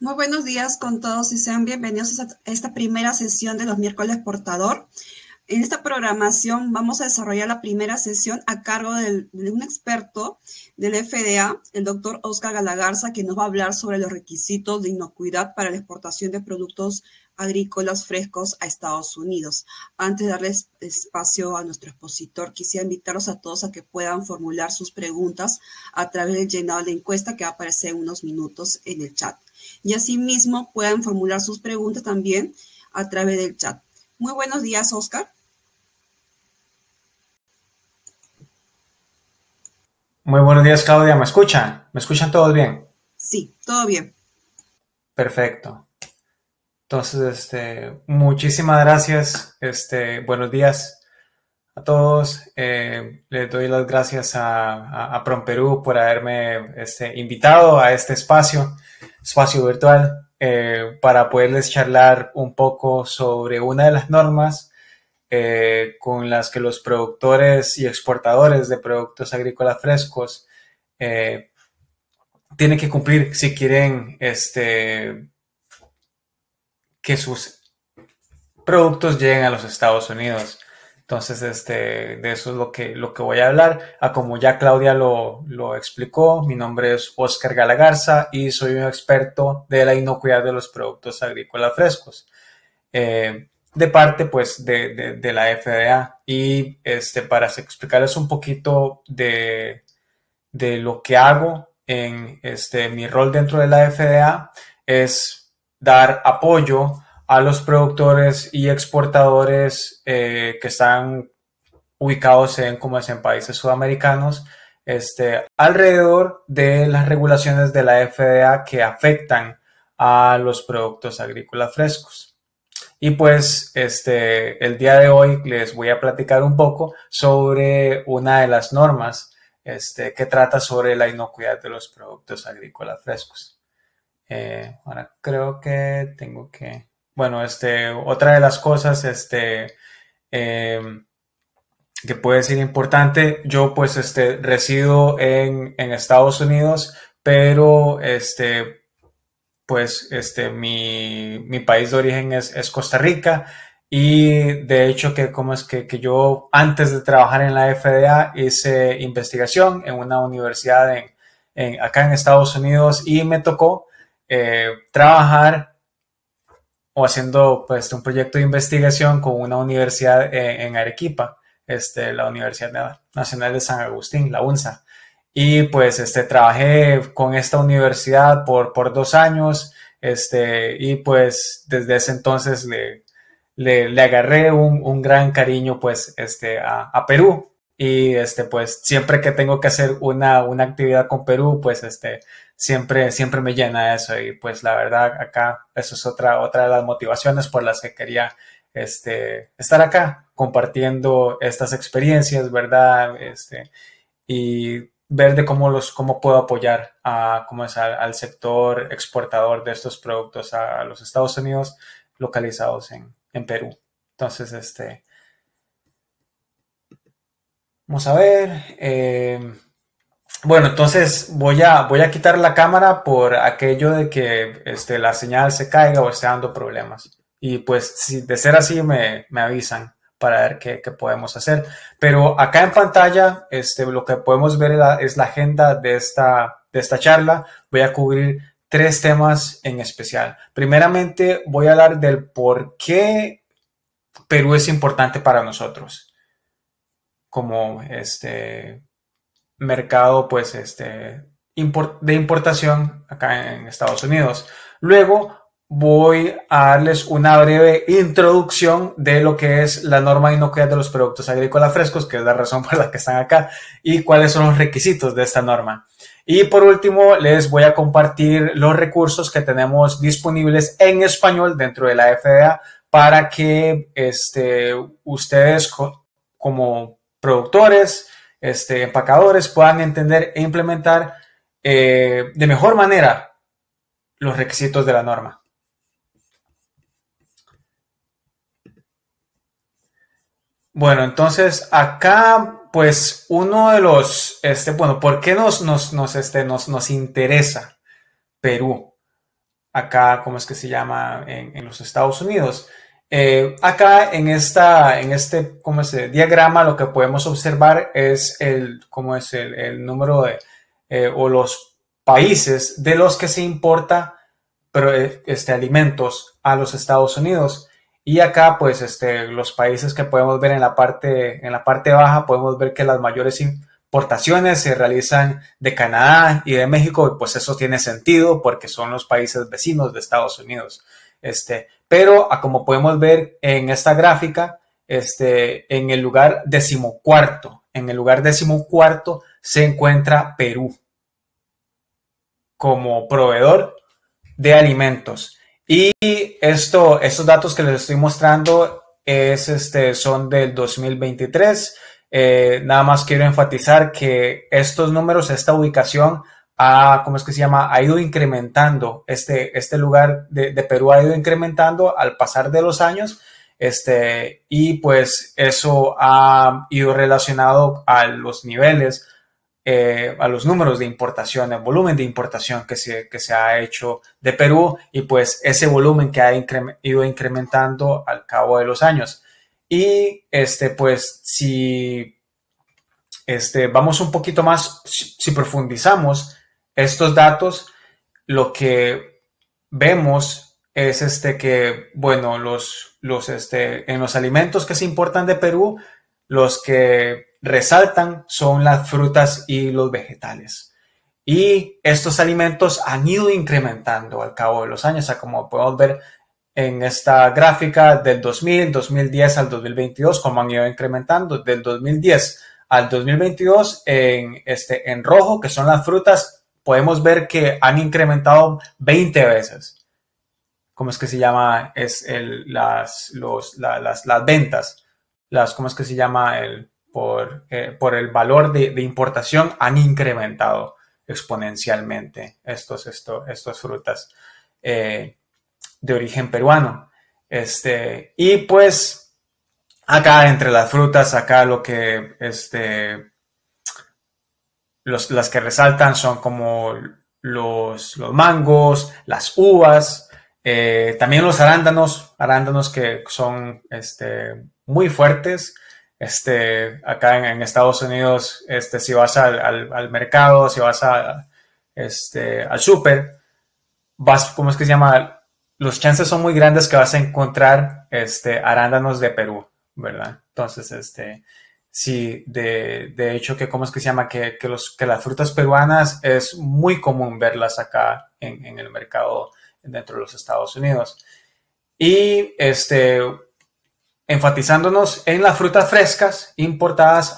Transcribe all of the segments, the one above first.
Muy buenos días con todos y sean bienvenidos a esta primera sesión de los Miércoles Exportador. En esta programación vamos a desarrollar la primera sesión a cargo de un experto del FDA, el doctor Oscar Galagarza, que nos va a hablar sobre los requisitos de inocuidad para la exportación de productos agrícolas frescos a Estados Unidos. Antes de darles espacio a nuestro expositor, quisiera invitarlos a todos a que puedan formular sus preguntas a través del llenado de la encuesta que va a aparecer en unos minutos en el chat. Y asimismo puedan formular sus preguntas también a través del chat. Muy buenos días, Oscar. Muy buenos días, Claudia. ¿Me escuchan? ¿Me escuchan todos bien? Sí, todo bien. Perfecto. Entonces, muchísimas gracias. Buenos días a todos. Les doy las gracias a PromPerú por haberme invitado a este espacio virtual, para poderles charlar un poco sobre una de las normas con las que los productores y exportadores de productos agrícolas frescos tienen que cumplir si quieren que sus productos lleguen a los Estados Unidos. Entonces, de eso es lo que voy a hablar. Como ya Claudia lo explicó, mi nombre es Oscar Galagarza y soy un experto de la inocuidad de los productos agrícolas frescos, de parte, pues, de la FDA. Y para explicarles un poquito de lo que hago en mi rol dentro de la FDA, es dar apoyo a los productores y exportadores que están ubicados en países sudamericanos, alrededor de las regulaciones de la FDA que afectan a los productos agrícolas frescos. Y pues el día de hoy les voy a platicar un poco sobre una de las normas que trata sobre la inocuidad de los productos agrícolas frescos. Ahora creo que tengo que... Bueno, otra de las cosas que puede ser importante, yo pues resido en Estados Unidos, pero mi país de origen es Costa Rica, y de hecho que yo antes de trabajar en la FDA hice investigación en una universidad acá en Estados Unidos, y me tocó trabajar o haciendo pues un proyecto de investigación con una universidad en Arequipa, la Universidad Nacional de San Agustín, la UNSA. Y pues trabajé con esta universidad por 2 años, y pues desde ese entonces le agarré un gran cariño pues a Perú. Y pues siempre que tengo que hacer una actividad con Perú, pues siempre me llena eso. Y pues la verdad acá eso es otra de las motivaciones por las que quería estar acá compartiendo estas experiencias, ¿verdad? Y ver de cómo puedo apoyar al sector exportador de estos productos a los Estados Unidos localizados en Perú. Entonces vamos a ver. Bueno, entonces voy a quitar la cámara por aquello de que la señal se caiga o esté dando problemas. Y pues si de ser así me avisan para ver qué podemos hacer. Pero acá en pantalla lo que podemos ver es la agenda de esta charla. Voy a cubrir 3 temas en especial. Primeramente voy a hablar del por qué Perú es importante para nosotros como mercado pues de importación acá en Estados Unidos. Luego voy a darles una breve introducción de lo que es la norma de inocuidad de los productos agrícolas frescos, que es la razón por la que están acá, y cuáles son los requisitos de esta norma. Y por último les voy a compartir los recursos que tenemos disponibles en español dentro de la FDA para que ustedes como productores, empacadores, puedan entender e implementar de mejor manera los requisitos de la norma. Bueno, entonces acá pues uno de los, bueno, ¿por qué nos interesa Perú? acá, ¿cómo es que se llama? En los Estados Unidos. Acá en este ¿cómo se dice? Diagrama, lo que podemos observar es el número de o los países de los que se importa alimentos a los Estados Unidos. Y acá, pues, los países que podemos ver en la parte baja, podemos ver que las mayores importaciones se realizan de Canadá y de México, y pues eso tiene sentido porque son los países vecinos de Estados Unidos. Pero, como podemos ver en esta gráfica, en el lugar 14, se encuentra Perú como proveedor de alimentos. Y estos datos que les estoy mostrando son del 2023. Nada más quiero enfatizar que estos números, esta ubicación, ha ido incrementando. Este lugar de Perú ha ido incrementando al pasar de los años. Y pues eso ha ido relacionado a los niveles, a los números de importación, el volumen de importación que se ha hecho de Perú, y pues ese volumen que ha ido incrementando al cabo de los años. Y pues si vamos un poquito más, si profundizamos estos datos, lo que vemos es que, bueno, en los alimentos que se importan de Perú, los que resaltan son las frutas y los vegetales. Y estos alimentos han ido incrementando al cabo de los años. O sea, como podemos ver en esta gráfica del 2010 al 2022, cómo han ido incrementando. Del 2010 al 2022, en rojo, que son las frutas, podemos ver que han incrementado 20 veces. ¿Cómo es que se llama? Las ventas. Por el valor de importación han incrementado exponencialmente estas frutas de origen peruano. Y pues acá entre las frutas, acá lo que las que resaltan son como los mangos, las uvas, también los arándanos que son muy fuertes. Acá en Estados Unidos, si vas al mercado, si vas al súper, los chances son muy grandes que vas a encontrar arándanos de Perú, ¿verdad? Entonces, sí, de hecho, que las frutas peruanas es muy común verlas acá en el mercado dentro de los Estados Unidos. Y enfatizándonos en las frutas frescas importadas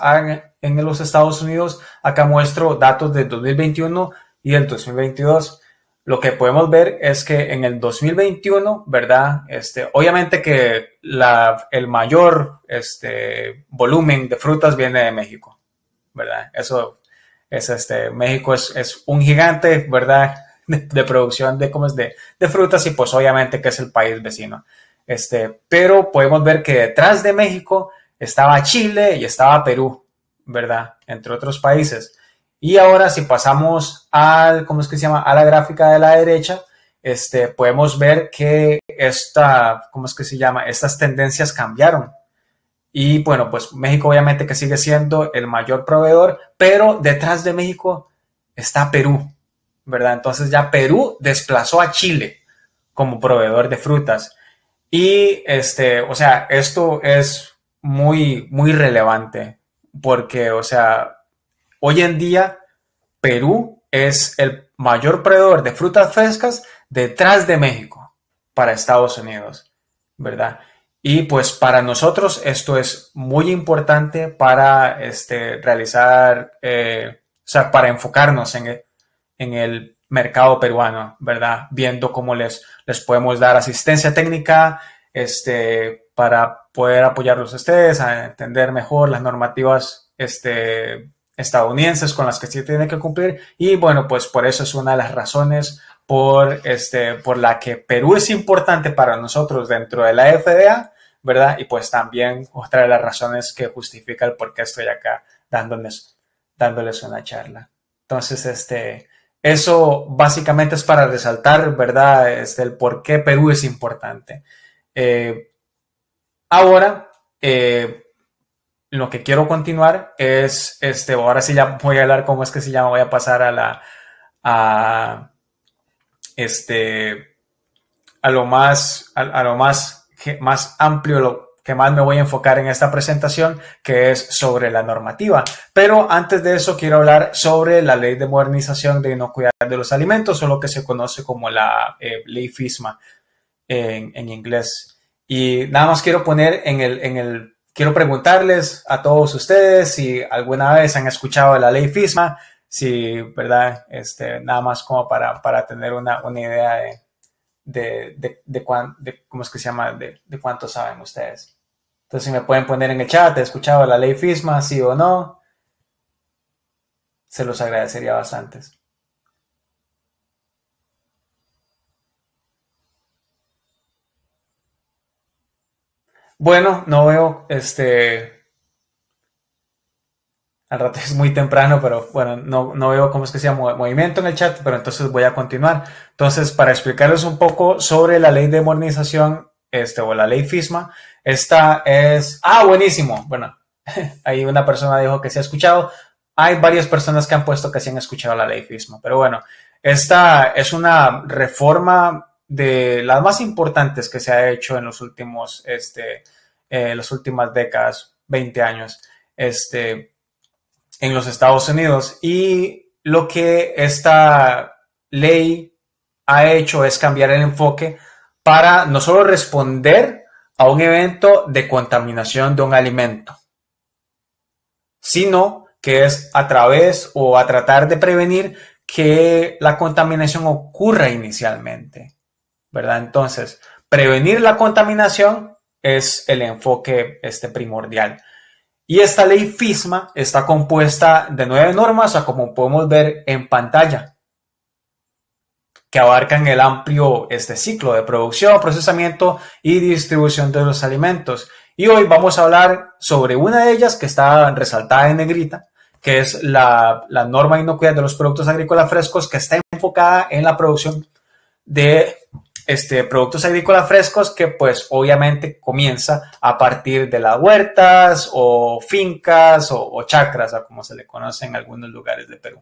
en los Estados Unidos, acá muestro datos del 2021 y el 2022. Lo que podemos ver es que en el 2021, ¿verdad? Obviamente que el mayor volumen de frutas viene de México, ¿verdad? Eso es México es un gigante, ¿verdad? De producción de frutas, y pues obviamente que es el país vecino. Pero podemos ver que detrás de México estaba Chile y estaba Perú, ¿verdad? Entre otros países. Y ahora si pasamos a la gráfica de la derecha, podemos ver que estas tendencias cambiaron. Y bueno, pues México obviamente que sigue siendo el mayor proveedor, pero detrás de México está Perú, ¿verdad? Entonces ya Perú desplazó a Chile como proveedor de frutas. Y o sea, esto es muy, muy relevante porque, o sea, hoy en día Perú es el mayor proveedor de frutas frescas detrás de México para Estados Unidos, ¿verdad? Y pues para nosotros esto es muy importante para realizar, o sea, para enfocarnos en el mercado peruano, ¿verdad? Viendo cómo les podemos dar asistencia técnica para poder apoyarlos a ustedes a entender mejor las normativas estadounidenses con las que sí tienen que cumplir. Y bueno, pues por eso es una de las razones por la que Perú es importante para nosotros dentro de la FDA, ¿verdad? Y pues también otra de las razones que justifica el por qué estoy acá dándoles una charla. Entonces, Eso básicamente es para resaltar, ¿verdad?, el por qué Perú es importante. Ahora, lo que quiero continuar es, ahora sí ya voy a hablar cómo es que se llama, voy a pasar a la, a lo más amplio, lo que más me voy a enfocar en esta presentación, que es sobre la normativa. Pero antes de eso quiero hablar sobre la Ley de Modernización de Inocuidad de los Alimentos, o lo que se conoce como la Ley FISMA en inglés. Y nada más quiero poner quiero preguntarles a todos ustedes si alguna vez han escuchado de la Ley FISMA, si, ¿verdad? Nada más como para tener una idea de cómo es que se llama, de cuánto saben ustedes. Entonces, si me pueden poner en el chat, ¿he escuchado la Ley FISMA? ¿Sí o no? Se los agradecería bastante. Bueno, no veo, al rato es muy temprano, pero bueno, no veo cómo es que sea movimiento en el chat, pero entonces voy a continuar. Entonces, para explicarles un poco sobre la Ley de Modernización, o la Ley FISMA, esta es... ¡Ah, buenísimo! Bueno, ahí una persona dijo que se ha escuchado. Hay varias personas que han puesto que sí han escuchado la Ley FISMA, pero bueno, esta es una reforma de las más importantes que se ha hecho en los últimos, las últimas décadas, 20 años, en los Estados Unidos, y lo que esta ley ha hecho es cambiar el enfoque para no solo responder a un evento de contaminación de un alimento, sino que es a través o a tratar de prevenir que la contaminación ocurra inicialmente, ¿verdad? Entonces, prevenir la contaminación es el enfoque primordial. Y esta Ley FISMA está compuesta de 9 normas, o como podemos ver en pantalla, que abarcan el amplio ciclo de producción, procesamiento y distribución de los alimentos. Y hoy vamos a hablar sobre una de ellas, que está resaltada en negrita, que es la norma de inocuidad de los productos agrícolas frescos, que está enfocada en la producción de productos agrícolas frescos, que pues obviamente comienza a partir de las huertas o fincas o chacras, o como se le conoce en algunos lugares de Perú.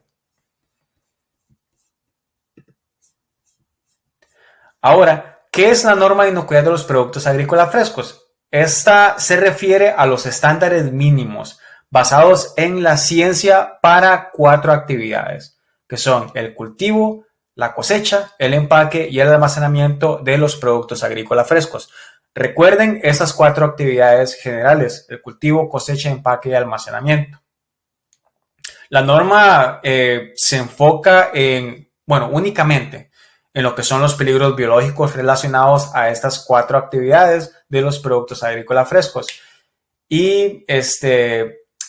Ahora, ¿qué es la norma de inocuidad de los productos agrícolas frescos? Esta se refiere a los estándares mínimos basados en la ciencia para 4 actividades, que son el cultivo, la cosecha, el empaque y el almacenamiento de los productos agrícolas frescos. Recuerden esas 4 actividades generales: el cultivo, cosecha, empaque y almacenamiento. La norma se enfoca únicamente en lo que son los peligros biológicos relacionados a estas 4 actividades de los productos agrícolas frescos. Y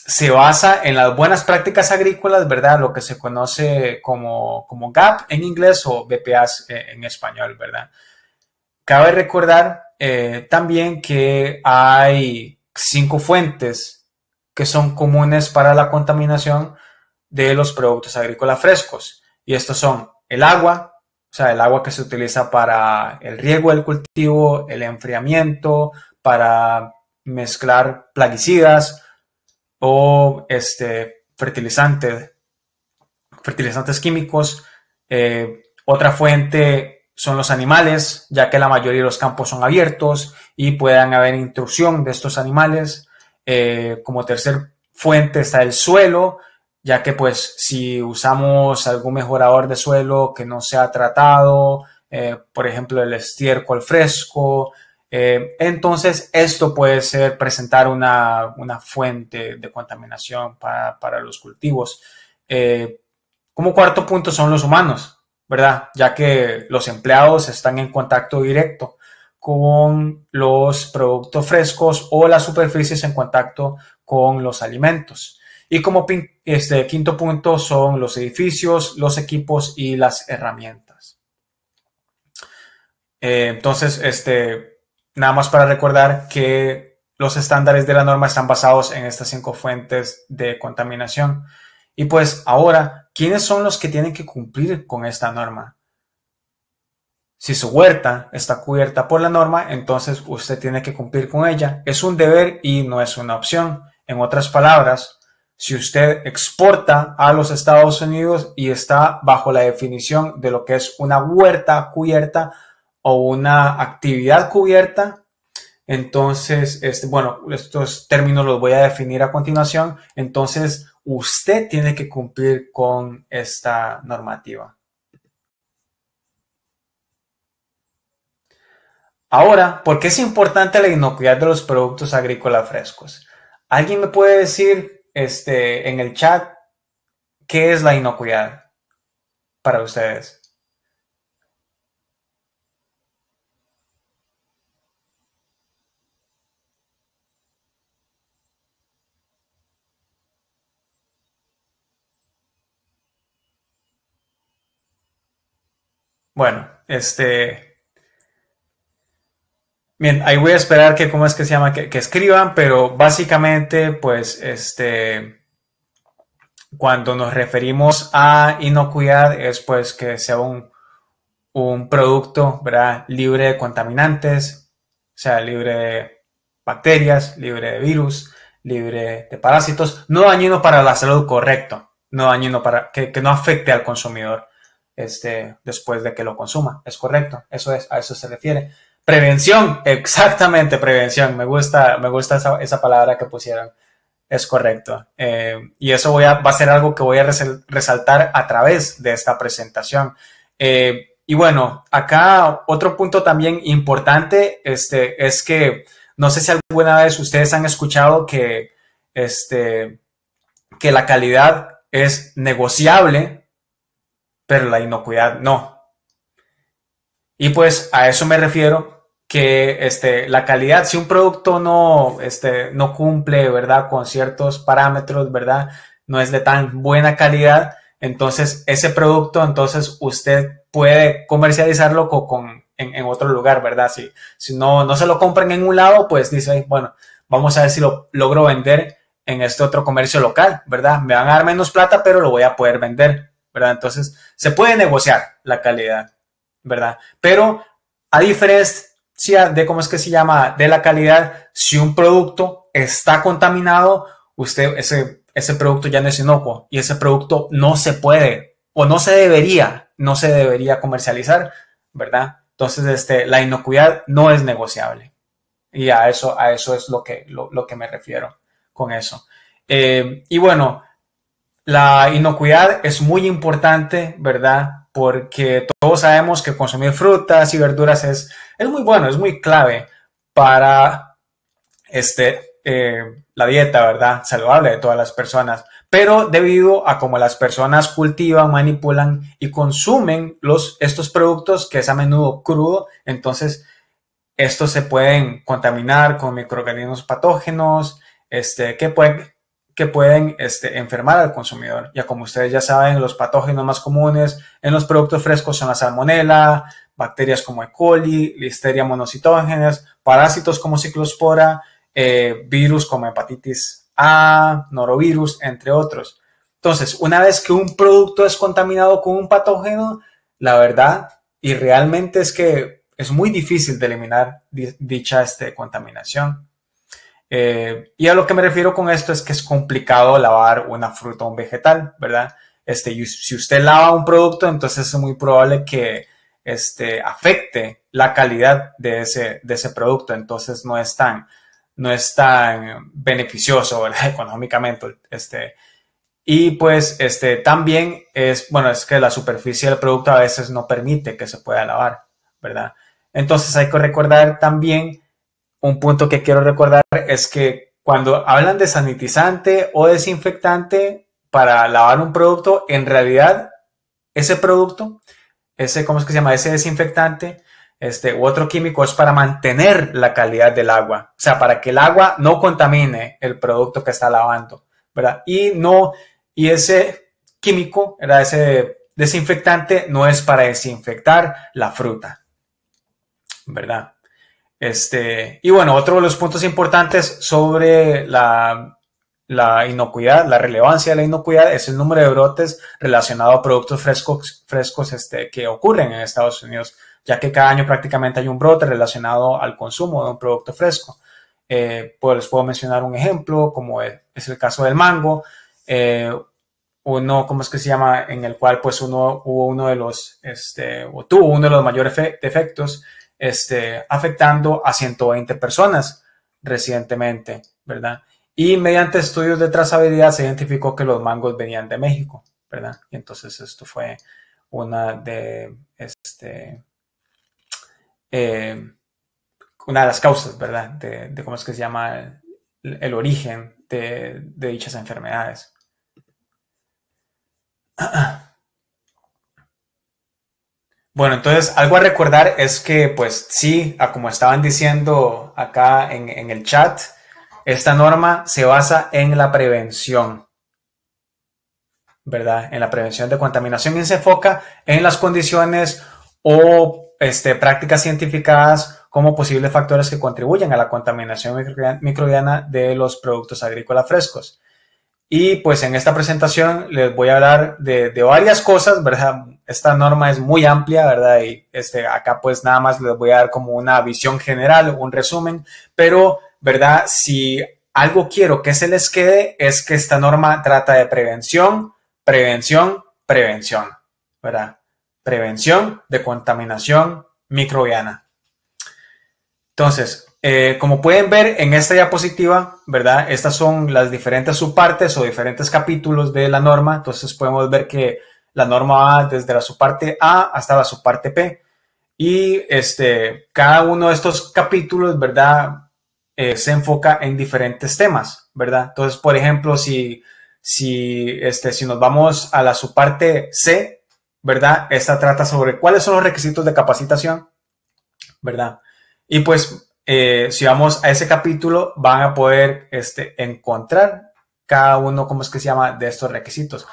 se basa en las buenas prácticas agrícolas, ¿verdad? Lo que se conoce como GAP en inglés o BPAs en español, ¿verdad? Cabe recordar también que hay 5 fuentes que son comunes para la contaminación de los productos agrícolas frescos. Y estos son el agua, o sea, el agua que se utiliza para el riego del cultivo, el enfriamiento, para mezclar plaguicidas, o fertilizantes químicos. Otra fuente son los animales, ya que la mayoría de los campos son abiertos y puedan haber intrusión de estos animales. Como tercer fuente está el suelo, ya que pues si usamos algún mejorador de suelo que no se ha tratado, por ejemplo el estiércol fresco, entonces esto puede ser presentar una fuente de contaminación para los cultivos. Como cuarto punto son los humanos, ¿verdad? Ya que los empleados están en contacto directo con los productos frescos o las superficies en contacto con los alimentos. Y como quinto punto son los edificios, los equipos y las herramientas. Entonces, nada más para recordar que los estándares de la norma están basados en estas 5 fuentes de contaminación. Y pues ahora ¿Quiénes son los que tienen que cumplir con esta norma? Si su huerta está cubierta por la norma, entonces usted tiene que cumplir con ella. Es un deber y no es una opción. En otras palabras, si usted exporta a los Estados Unidos y está bajo la definición de lo que es una huerta cubierta o una actividad cubierta, entonces, bueno, estos términos los voy a definir a continuación. Entonces, usted tiene que cumplir con esta normativa. Ahora, ¿por qué es importante la inocuidad de los productos agrícolas frescos? ¿Alguien me puede decir en el chat qué es la inocuidad para ustedes? Bueno, bien, ahí voy a esperar que, ¿cómo es que se llama? Que escriban, pero básicamente, pues, cuando nos referimos a inocuidad es, pues, que sea un producto, ¿verdad? Libre de contaminantes, o sea, libre de bacterias, libre de virus, libre de parásitos, no dañino para la salud, correcto, no dañino para, que no afecte al consumidor, después de que lo consuma, es correcto, eso es, a eso se refiere. Prevención, exactamente, prevención. Me gusta esa palabra que pusieron. Es correcto. Y eso va a ser algo que voy a resaltar a través de esta presentación. Y bueno, acá otro punto también importante es que no sé si alguna vez ustedes han escuchado que la calidad es negociable, pero la inocuidad no. Y pues a eso me refiero, que la calidad, si un producto no cumple, ¿verdad?, con ciertos parámetros, ¿verdad?, no es de tan buena calidad, entonces ese producto, entonces usted puede comercializarlo en otro lugar, ¿verdad? Si no se lo compran en un lado, pues dice, bueno, vamos a ver si lo logro vender en este otro comercio local, ¿verdad? Me van a dar menos plata, pero lo voy a poder vender, ¿verdad? Entonces se puede negociar la calidad, ¿verdad? Pero a diferencia de, ¿cómo es que se llama?, de la calidad, si un producto está contaminado, usted, ese producto ya no es inocuo y ese producto no se puede o no se debería comercializar, ¿verdad? Entonces, la inocuidad no es negociable y a eso es lo que me refiero con eso. Y bueno, la inocuidad es muy importante, ¿verdad?, porque todos sabemos que consumir frutas y verduras es muy bueno, es muy clave para la dieta, ¿verdad?, saludable de todas las personas. Pero debido a cómo las personas cultivan, manipulan y consumen estos productos, que es a menudo crudo, entonces estos se pueden contaminar con microorganismos patógenos que pueden enfermar al consumidor. Ya como ustedes ya saben, los patógenos más comunes en los productos frescos son la salmonella, bacterias como E. coli, listeria monocytogenes, parásitos como Cyclospora, virus como hepatitis A, norovirus, entre otros. Entonces, una vez que un producto es contaminado con un patógeno, la verdad y realmente es que es muy difícil de eliminar dicha contaminación. Y a lo que me refiero con esto es que es complicado lavar una fruta o un vegetal, ¿verdad? Si usted lava un producto, entonces es muy probable que afecte la calidad de ese producto. Entonces no es tan beneficioso, ¿verdad?, económicamente. Y pues también es que la superficie del producto a veces no permite que se pueda lavar, ¿verdad? Entonces hay que recordar también. Un punto que quiero recordar es que cuando hablan de sanitizante o desinfectante para lavar un producto, en realidad ese producto, ese desinfectante u otro químico es para mantener la calidad del agua, o sea, para que el agua no contamine el producto que está lavando, ¿verdad? Y ese químico, ¿verdad?, ese desinfectante no es para desinfectar la fruta, ¿verdad? Y bueno, otro de los puntos importantes sobre la La inocuidad, la relevancia de la inocuidad es el número de brotes relacionado a productos frescos que ocurren en Estados Unidos, ya que cada año prácticamente hay un brote relacionado al consumo de un producto fresco. Pues les puedo mencionar un ejemplo, como es el caso del mango, uno, ¿cómo es que se llama?, en el cual pues tuvo uno de los mayores defectos, afectando a 120 personas recientemente, ¿verdad? Y mediante estudios de trazabilidad se identificó que los mangos venían de México, ¿verdad? Y entonces esto fue una de las causas, ¿verdad?, de cómo es que se llama el origen de dichas enfermedades. Bueno, entonces algo a recordar es que, pues sí, como estaban diciendo acá en el chat, esta norma se basa en la prevención, ¿verdad? En la prevención de contaminación, y se enfoca en las condiciones o prácticas científicadas como posibles factores que contribuyen a la contaminación microbiana de los productos agrícolas frescos. Y pues en esta presentación les voy a hablar de varias cosas, ¿verdad? Esta norma es muy amplia, ¿verdad? Y acá pues nada más les voy a dar como una visión general, un resumen, pero, ¿verdad?, si algo quiero que se les quede es que esta norma trata de prevención, prevención, prevención, ¿verdad? Prevención de contaminación microbiana. Entonces, como pueden ver en esta diapositiva, ¿verdad?, estas son las diferentes subpartes o diferentes capítulos de la norma. Entonces podemos ver que la norma va desde la subparte A hasta la subparte P. Y cada uno de estos capítulos, ¿verdad?, se enfoca en diferentes temas, ¿verdad? Entonces, por ejemplo, si nos vamos a la subparte C, ¿verdad?, esta trata sobre cuáles son los requisitos de capacitación, ¿verdad? Y pues, si vamos a ese capítulo, van a poder encontrar cada uno, ¿cómo es que se llama?, de estos requisitos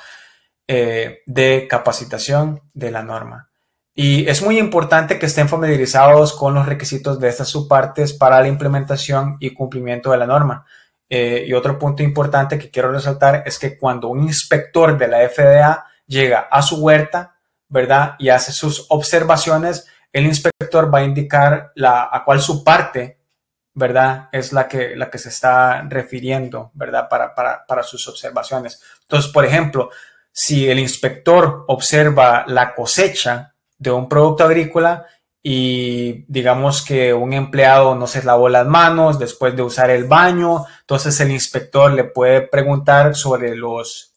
de capacitación de la norma. Y es muy importante que estén familiarizados con los requisitos de estas subpartes para la implementación y cumplimiento de la norma. Y otro punto importante que quiero resaltar es que cuando un inspector de la FDA llega a su huerta, ¿verdad?, y hace sus observaciones, el inspector va a indicar a cuál subparte, ¿verdad?, es la que se está refiriendo, ¿verdad?, para sus observaciones. Entonces, por ejemplo, si el inspector observa la cosecha de un producto agrícola y digamos que un empleado no se lavó las manos después de usar el baño, entonces el inspector le puede preguntar sobre los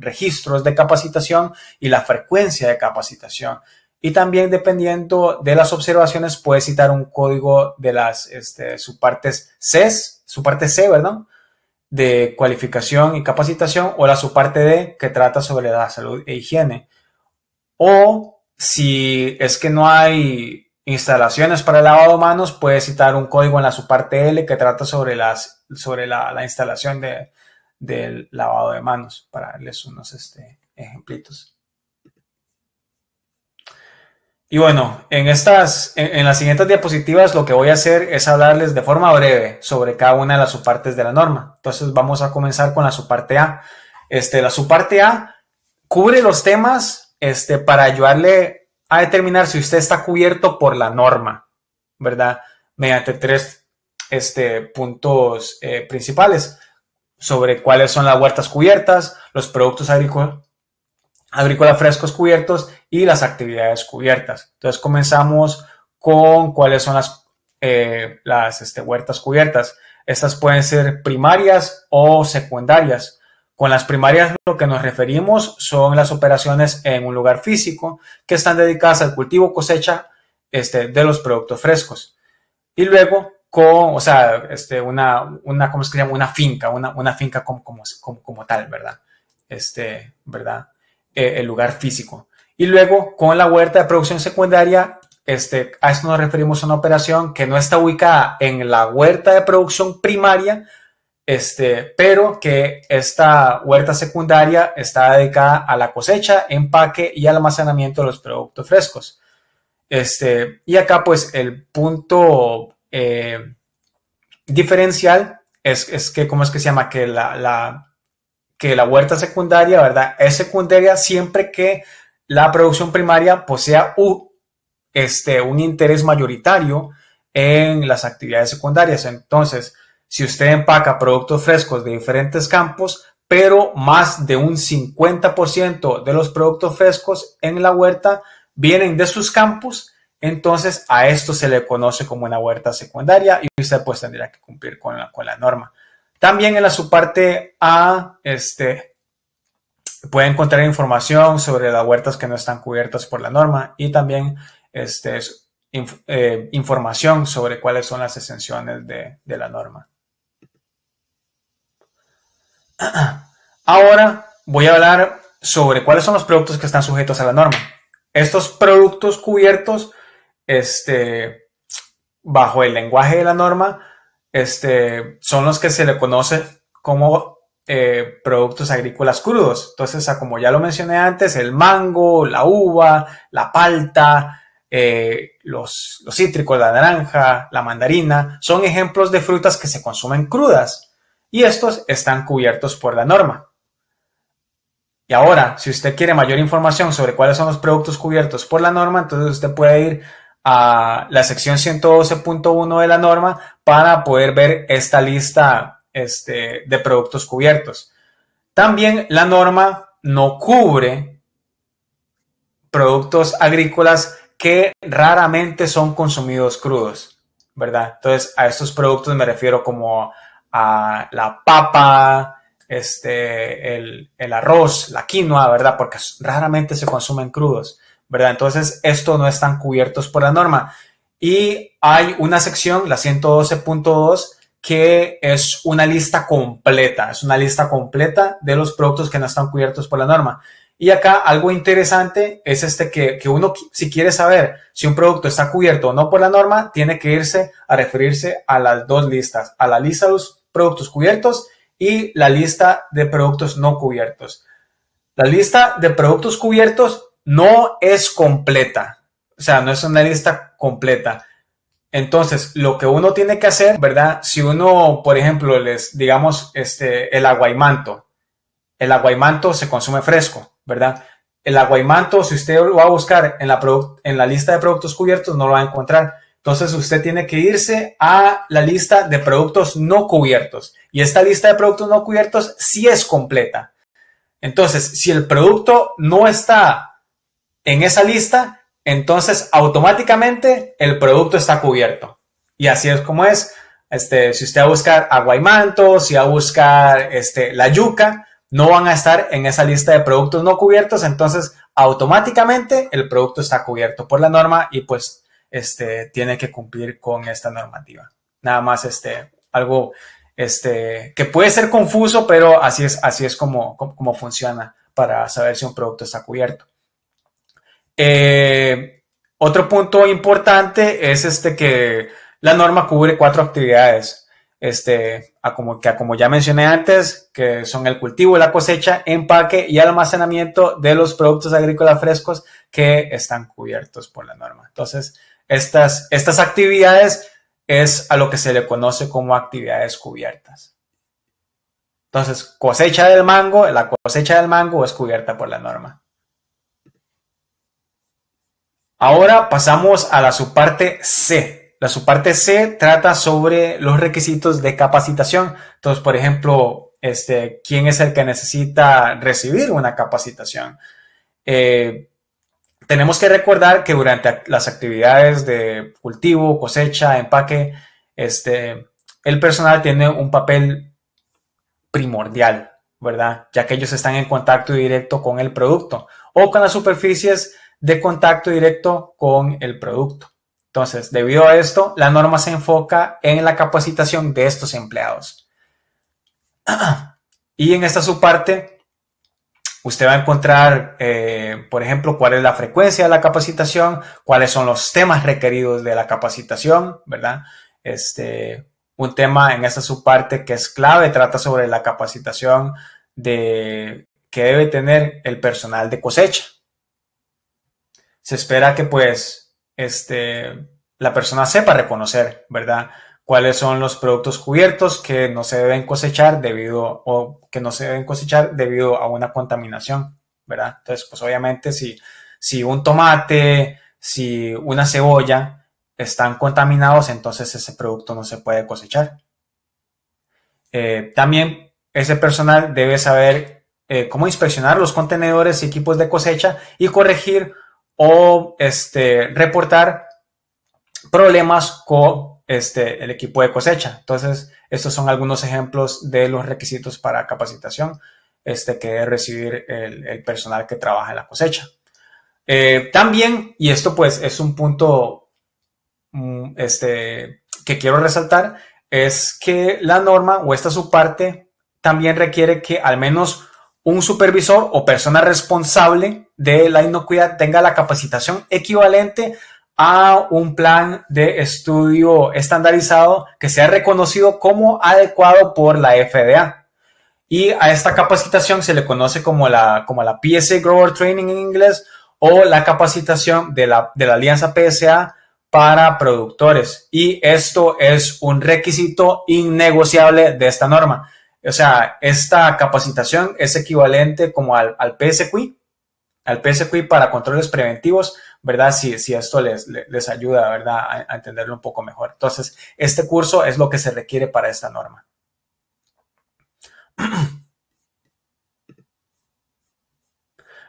registros de capacitación y la frecuencia de capacitación. Y también, dependiendo de las observaciones, puede citar un código de las subparte C, ¿verdad?, de cualificación y capacitación, o la subparte D, que trata sobre la salud e higiene. O si es que no hay instalaciones para el lavado de manos, puede citar un código en la subparte L que trata sobre la instalación del lavado de manos, para darles unos ejemplitos. Y bueno, en las siguientes diapositivas lo que voy a hacer es hablarles de forma breve sobre cada una de las subpartes de la norma. Entonces vamos a comenzar con la subparte A. La subparte A cubre los temas para ayudarle a determinar si usted está cubierto por la norma, ¿verdad?, mediante tres puntos principales sobre cuáles son las huertas cubiertas, los productos agrícolas frescos cubiertos y las actividades cubiertas. Entonces comenzamos con cuáles son las huertas cubiertas. Estas pueden ser primarias o secundarias. Con las primarias lo que nos referimos son las operaciones en un lugar físico que están dedicadas al cultivo, cosecha de los productos frescos. Y luego ¿cómo es que se llama?, una finca, una finca como tal, ¿verdad? ¿Verdad? El lugar físico. Y luego con la huerta de producción secundaria, a esto nos referimos a una operación que no está ubicada en la huerta de producción primaria, pero que esta huerta secundaria está dedicada a la cosecha, empaque y almacenamiento de los productos frescos. Y acá pues el punto diferencial es que, ¿cómo es que se llama? Que la huerta secundaria, ¿verdad? Es secundaria siempre que la producción primaria posea un interés mayoritario en las actividades secundarias. Entonces, si usted empaca productos frescos de diferentes campos, pero más de un 50% de los productos frescos en la huerta vienen de sus campos, entonces a esto se le conoce como una huerta secundaria y usted pues tendría que cumplir con la norma. También en la subparte A puede encontrar información sobre las huertas que no están cubiertas por la norma y también información sobre cuáles son las exenciones de la norma. Ahora voy a hablar sobre cuáles son los productos que están sujetos a la norma. Estos productos cubiertos bajo el lenguaje de la norma son los que se le conoce como productos agrícolas crudos. Entonces, como ya lo mencioné antes, el mango, la uva, la palta, los cítricos, la naranja, la mandarina, son ejemplos de frutas que se consumen crudas. Y estos están cubiertos por la norma. Y ahora, si usted quiere mayor información sobre cuáles son los productos cubiertos por la norma, entonces usted puede ir a la sección 112.1 de la norma para poder ver esta lista de productos cubiertos. También la norma no cubre productos agrícolas que raramente son consumidos crudos, ¿verdad? Entonces, a estos productos me refiero como a la papa, el arroz, la quinoa, ¿verdad? Porque raramente se consumen crudos, ¿verdad? Entonces, estos no están cubiertos por la norma. Y hay una sección, la 112.2, que es una lista completa. Es una lista completa de los productos que no están cubiertos por la norma. Y acá algo interesante es que uno, si quiere saber si un producto está cubierto o no por la norma, tiene que irse a referirse a las dos listas, a la lista de los productos cubiertos y la lista de productos no cubiertos. La lista de productos cubiertos no es completa, o sea, no es una lista completa. Entonces, lo que uno tiene que hacer, ¿verdad? Si uno, por ejemplo, digamos, el aguaimanto. El aguaimanto se consume fresco, ¿verdad? El aguaimanto, si usted lo va a buscar en la lista de productos cubiertos, no lo va a encontrar. Entonces, usted tiene que irse a la lista de productos no cubiertos. Y esta lista de productos no cubiertos sí es completa. Entonces, si el producto no está en esa lista, entonces automáticamente el producto está cubierto. Y así es como es. Si usted va a buscar aguaimanto, si va a buscar la yuca, no van a estar en esa lista de productos no cubiertos, entonces automáticamente el producto está cubierto por la norma y pues tiene que cumplir con esta normativa. Nada más algo que puede ser confuso, pero así es como funciona para saber si un producto está cubierto. Otro punto importante es que la norma cubre 4 actividades. Como ya mencioné antes, que son el cultivo, la cosecha, empaque y almacenamiento de los productos agrícolas frescos que están cubiertos por la norma. Entonces, estas actividades es a lo que se le conoce como actividades cubiertas. Entonces, cosecha del mango, la cosecha del mango es cubierta por la norma. Ahora pasamos a la subparte C. La subparte C trata sobre los requisitos de capacitación. Entonces, por ejemplo, ¿quién es el que necesita recibir una capacitación? Tenemos que recordar que durante las actividades de cultivo, cosecha, empaque, el personal tiene un papel primordial, ¿verdad? Ya que ellos están en contacto directo con el producto o con las superficies de contacto directo con el producto. Entonces, debido a esto, la norma se enfoca en la capacitación de estos empleados. Y en esta subparte, usted va a encontrar, por ejemplo, cuál es la frecuencia de la capacitación, cuáles son los temas requeridos de la capacitación, ¿verdad? Un tema en esta subparte que es clave trata sobre la capacitación que debe tener el personal de cosecha. Se espera que, pues, la persona sepa reconocer, ¿verdad? cuáles son los productos cubiertos que no se deben cosechar debido a una contaminación, ¿verdad? Entonces, pues obviamente si un tomate, si una cebolla están contaminados, entonces ese producto no se puede cosechar. También ese personal debe saber cómo inspeccionar los contenedores y equipos de cosecha y corregir o reportar problemas con el equipo de cosecha. Entonces, estos son algunos ejemplos de los requisitos para capacitación que debe recibir el personal que trabaja en la cosecha. También, y esto pues es un punto que quiero resaltar, es que la norma o esta subparte también requiere que al menos un supervisor o persona responsable de la inocuidad tenga la capacitación equivalente a un plan de estudio estandarizado que sea reconocido como adecuado por la FDA. Y a esta capacitación se le conoce como la PSA Grower Training en inglés, o la capacitación de la alianza PSA para productores. Y esto es un requisito innegociable de esta norma. O sea, esta capacitación es equivalente como al PSQ, al PSQ para controles preventivos, ¿verdad? Si esto les ayuda, ¿verdad?, a entenderlo un poco mejor. Entonces, este curso es lo que se requiere para esta norma.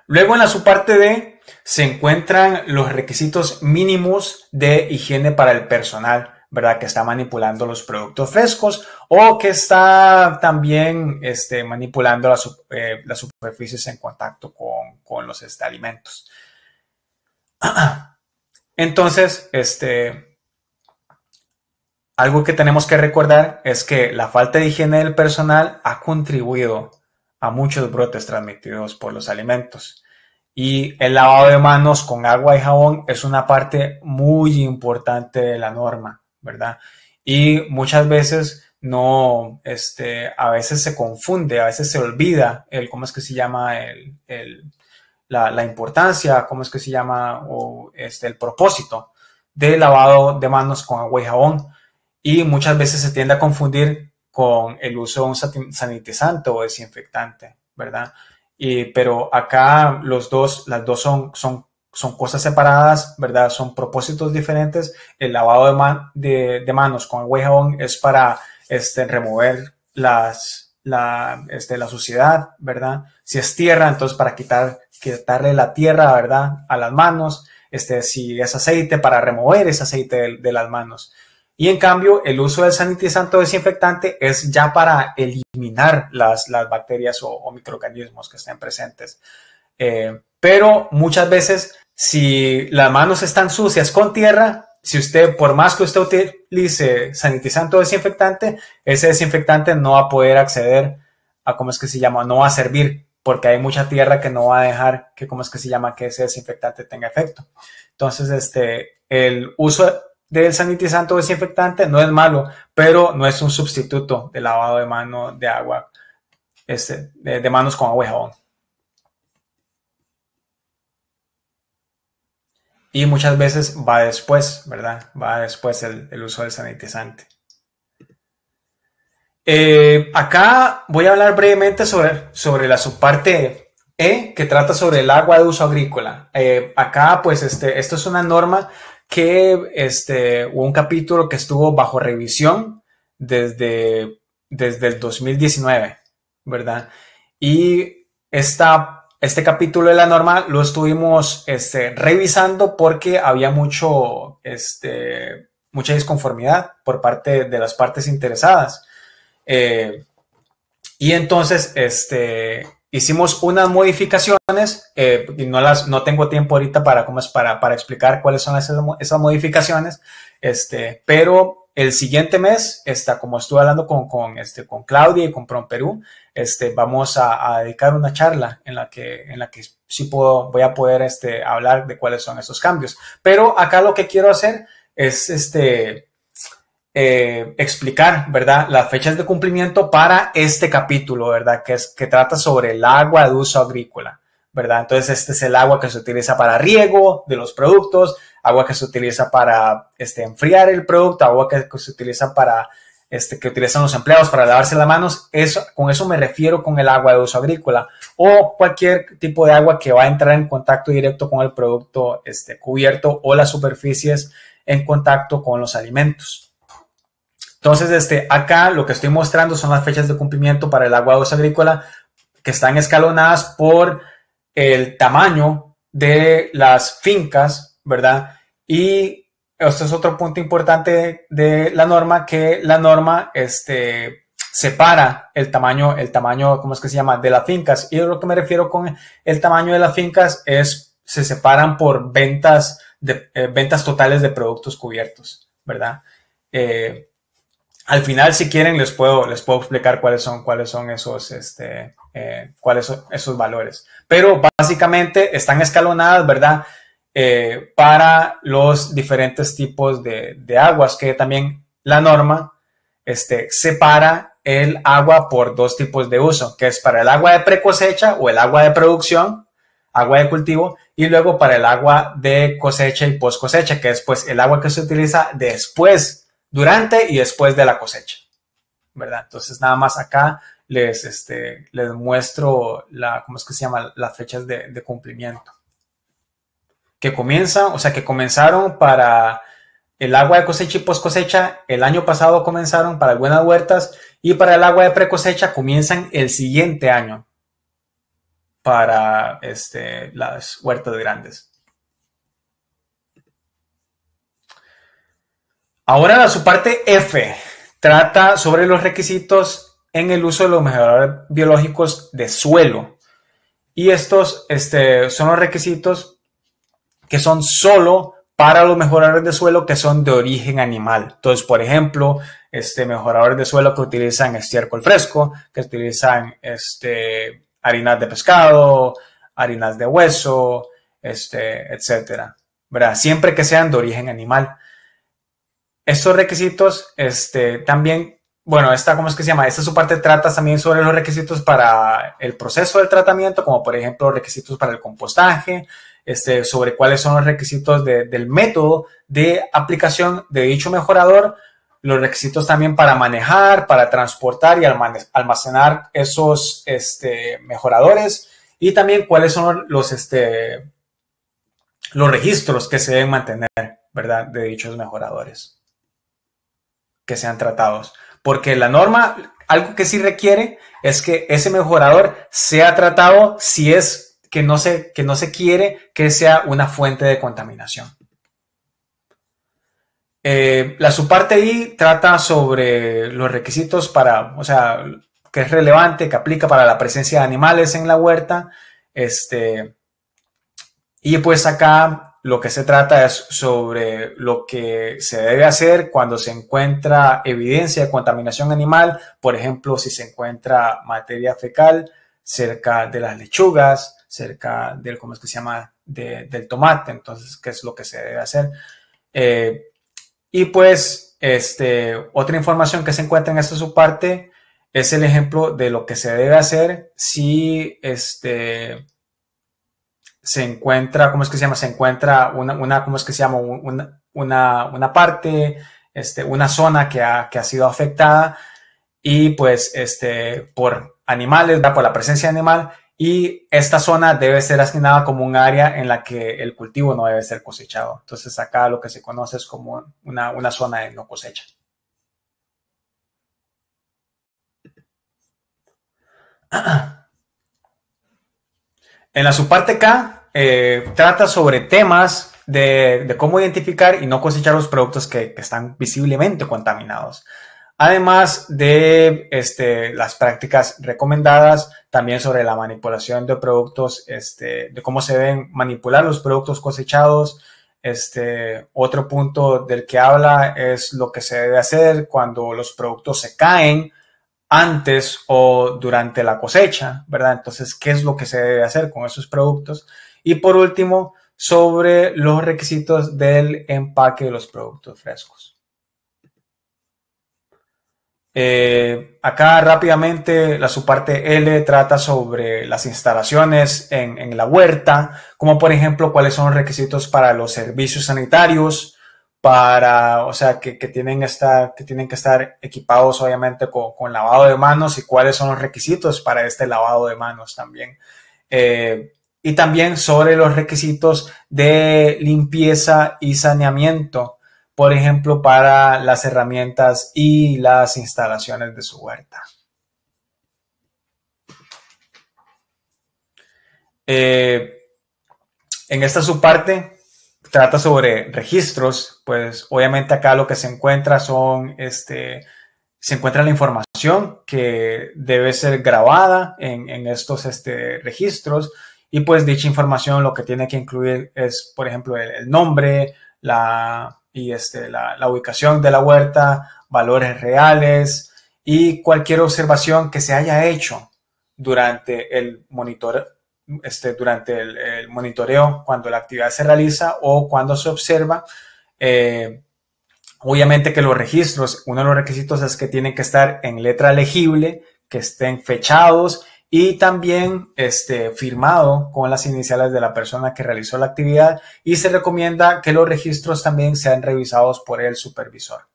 Luego, en la subparte D, se encuentran los requisitos mínimos de higiene para el personal, ¿verdad?, que está manipulando los productos frescos o que está también manipulando las superficies en contacto con los alimentos. Entonces, algo que tenemos que recordar es que la falta de higiene del personal ha contribuido a muchos brotes transmitidos por los alimentos. Y el lavado de manos con agua y jabón es una parte muy importante de la norma, ¿verdad? Y muchas veces no, a veces se confunde, a veces se olvida ¿cómo es que se llama? La importancia, ¿cómo es que se llama? O el propósito del lavado de manos con agua y jabón. Y muchas veces se tiende a confundir con el uso de un sanitizante o desinfectante, ¿verdad? Pero acá las dos son cosas separadas, ¿verdad? Son propósitos diferentes. El lavado de manos con agua y jabón es para remover la suciedad, ¿verdad? Si es tierra, entonces para quitarle la tierra, ¿verdad?, a las manos. Si es aceite, para remover ese aceite de las manos. Y en cambio, el uso del sanitizante o desinfectante es ya para eliminar las bacterias o microorganismos que estén presentes. Pero muchas veces, si las manos están sucias con tierra, si usted, por más que usted utilice sanitizante o desinfectante, ese desinfectante no va a poder acceder a, ¿cómo es que se llama?, no va a servir, porque hay mucha tierra que no va a dejar que, ¿cómo es que se llama?, que ese desinfectante tenga efecto. Entonces, el uso del sanitizante o desinfectante no es malo, pero no es un sustituto del lavado de manos de manos con agua y jabón. Y muchas veces va después, ¿verdad? Va después el uso del sanitizante. Acá voy a hablar brevemente sobre la subparte E, que trata sobre el agua de uso agrícola. Acá, pues, esto es una norma que hubo un capítulo que estuvo bajo revisión desde el 2019, ¿verdad? Y este capítulo de la norma lo estuvimos revisando porque había mucha disconformidad por parte de las partes interesadas. Y entonces hicimos unas modificaciones, y no tengo tiempo ahorita para explicar cuáles son esas modificaciones, pero el siguiente mes, como estuve hablando con Claudia y con PromPerú, vamos a dedicar una charla en la que sí voy a poder hablar de cuáles son esos cambios. Pero acá lo que quiero hacer es explicar, ¿verdad?, las fechas de cumplimiento para este capítulo, ¿verdad?, que trata sobre el agua de uso agrícola, ¿verdad? Entonces, es el agua que se utiliza para riego de los productos, agua que se utiliza para enfriar el producto, agua que se utiliza para que utilizan los empleados para lavarse las manos. Eso, con eso me refiero con el agua de uso agrícola o cualquier tipo de agua que va a entrar en contacto directo con el producto cubierto o las superficies en contacto con los alimentos. Entonces, acá lo que estoy mostrando son las fechas de cumplimiento para el agua de uso agrícola que están escalonadas por el tamaño de las fincas, ¿verdad? Y este es otro punto importante de la norma, que la norma separa el tamaño, ¿cómo es que se llama?, de las fincas. Y lo que me refiero con el tamaño de las fincas es, se separan por ventas totales de productos cubiertos, ¿verdad? Al final, si quieren, les puedo explicar cuáles son esos valores. Pero básicamente están escalonadas, ¿verdad?, para los diferentes tipos de aguas, que también la norma separa el agua por dos tipos de uso, que es para el agua de precosecha o el agua de producción, agua de cultivo, y luego para el agua de cosecha y post cosecha, que es pues el agua que se utiliza después, durante y después de la cosecha, ¿verdad? Entonces nada más acá les muestro las fechas de cumplimiento. Que comienzan, o sea, que comenzaron para el agua de cosecha y post cosecha, el año pasado comenzaron para algunas huertas, y para el agua de precosecha comienzan el siguiente año para las huertas grandes. Ahora la subparte F trata sobre los requisitos en el uso de los mejoradores biológicos de suelo, y estos son los requisitos que son solo para los mejoradores de suelo que son de origen animal. Entonces, por ejemplo, mejoradores de suelo que utilizan estiércol fresco, que utilizan harinas de pescado, harinas de hueso, etcétera, ¿verdad? Siempre que sean de origen animal. Estos requisitos también, bueno, esta subparte trata también sobre los requisitos para el proceso del tratamiento, como por ejemplo requisitos para el compostaje, sobre cuáles son los requisitos del método de aplicación de dicho mejorador, los requisitos también para manejar, para transportar y almacenar esos mejoradores, y también cuáles son los registros que se deben mantener, ¿verdad?, de dichos mejoradores que sean tratados. Porque la norma, algo que sí requiere es que ese mejorador sea tratado si es que no se quiere que sea una fuente de contaminación. La subparte I trata sobre los requisitos para, o sea, que es relevante, que aplica para la presencia de animales en la huerta. Y pues acá lo que se trata es sobre lo que se debe hacer cuando se encuentra evidencia de contaminación animal. Por ejemplo, si se encuentra materia fecal cerca de las lechugas, cerca del, del tomate. Entonces, ¿qué es lo que se debe hacer? Y pues, otra información que se encuentra en esta subparte es el ejemplo de lo que se debe hacer si se encuentra, se encuentra una parte, una zona que ha sido afectada y pues, por animales, por la presencia animal. Y esta zona debe ser asignada como un área en la que el cultivo no debe ser cosechado. Entonces, acá lo que se conoce es como una zona de no cosecha. En la subparte K trata sobre temas de cómo identificar y no cosechar los productos que están visiblemente contaminados. Además de las prácticas recomendadas, también sobre la manipulación de productos, de cómo se deben manipular los productos cosechados. Otro punto del que habla es lo que se debe hacer cuando los productos se caen antes o durante la cosecha, ¿verdad? Entonces, ¿qué es lo que se debe hacer con esos productos? Y por último, sobre los requisitos del empaque de los productos frescos. Acá rápidamente la subparte L trata sobre las instalaciones en la huerta, como por ejemplo cuáles son los requisitos para los servicios sanitarios, para, o sea, que tienen que estar equipados obviamente con lavado de manos, y cuáles son los requisitos para este lavado de manos también. Y también sobre los requisitos de limpieza y saneamiento, por ejemplo, para las herramientas y las instalaciones de su huerta. En esta subparte trata sobre registros, pues obviamente acá lo que se encuentra son, se encuentra la información que debe ser grabada en estos registros, y pues dicha información lo que tiene que incluir es, por ejemplo, el nombre, la ubicación de la huerta, valores reales y cualquier observación que se haya hecho durante el monitoreo, cuando la actividad se realiza o cuando se observa. Obviamente que los registros, uno de los requisitos es que tienen que estar en letra legible, que estén fechados y también firmado con las iniciales de la persona que realizó la actividad, y se recomienda que los registros también sean revisados por el supervisor.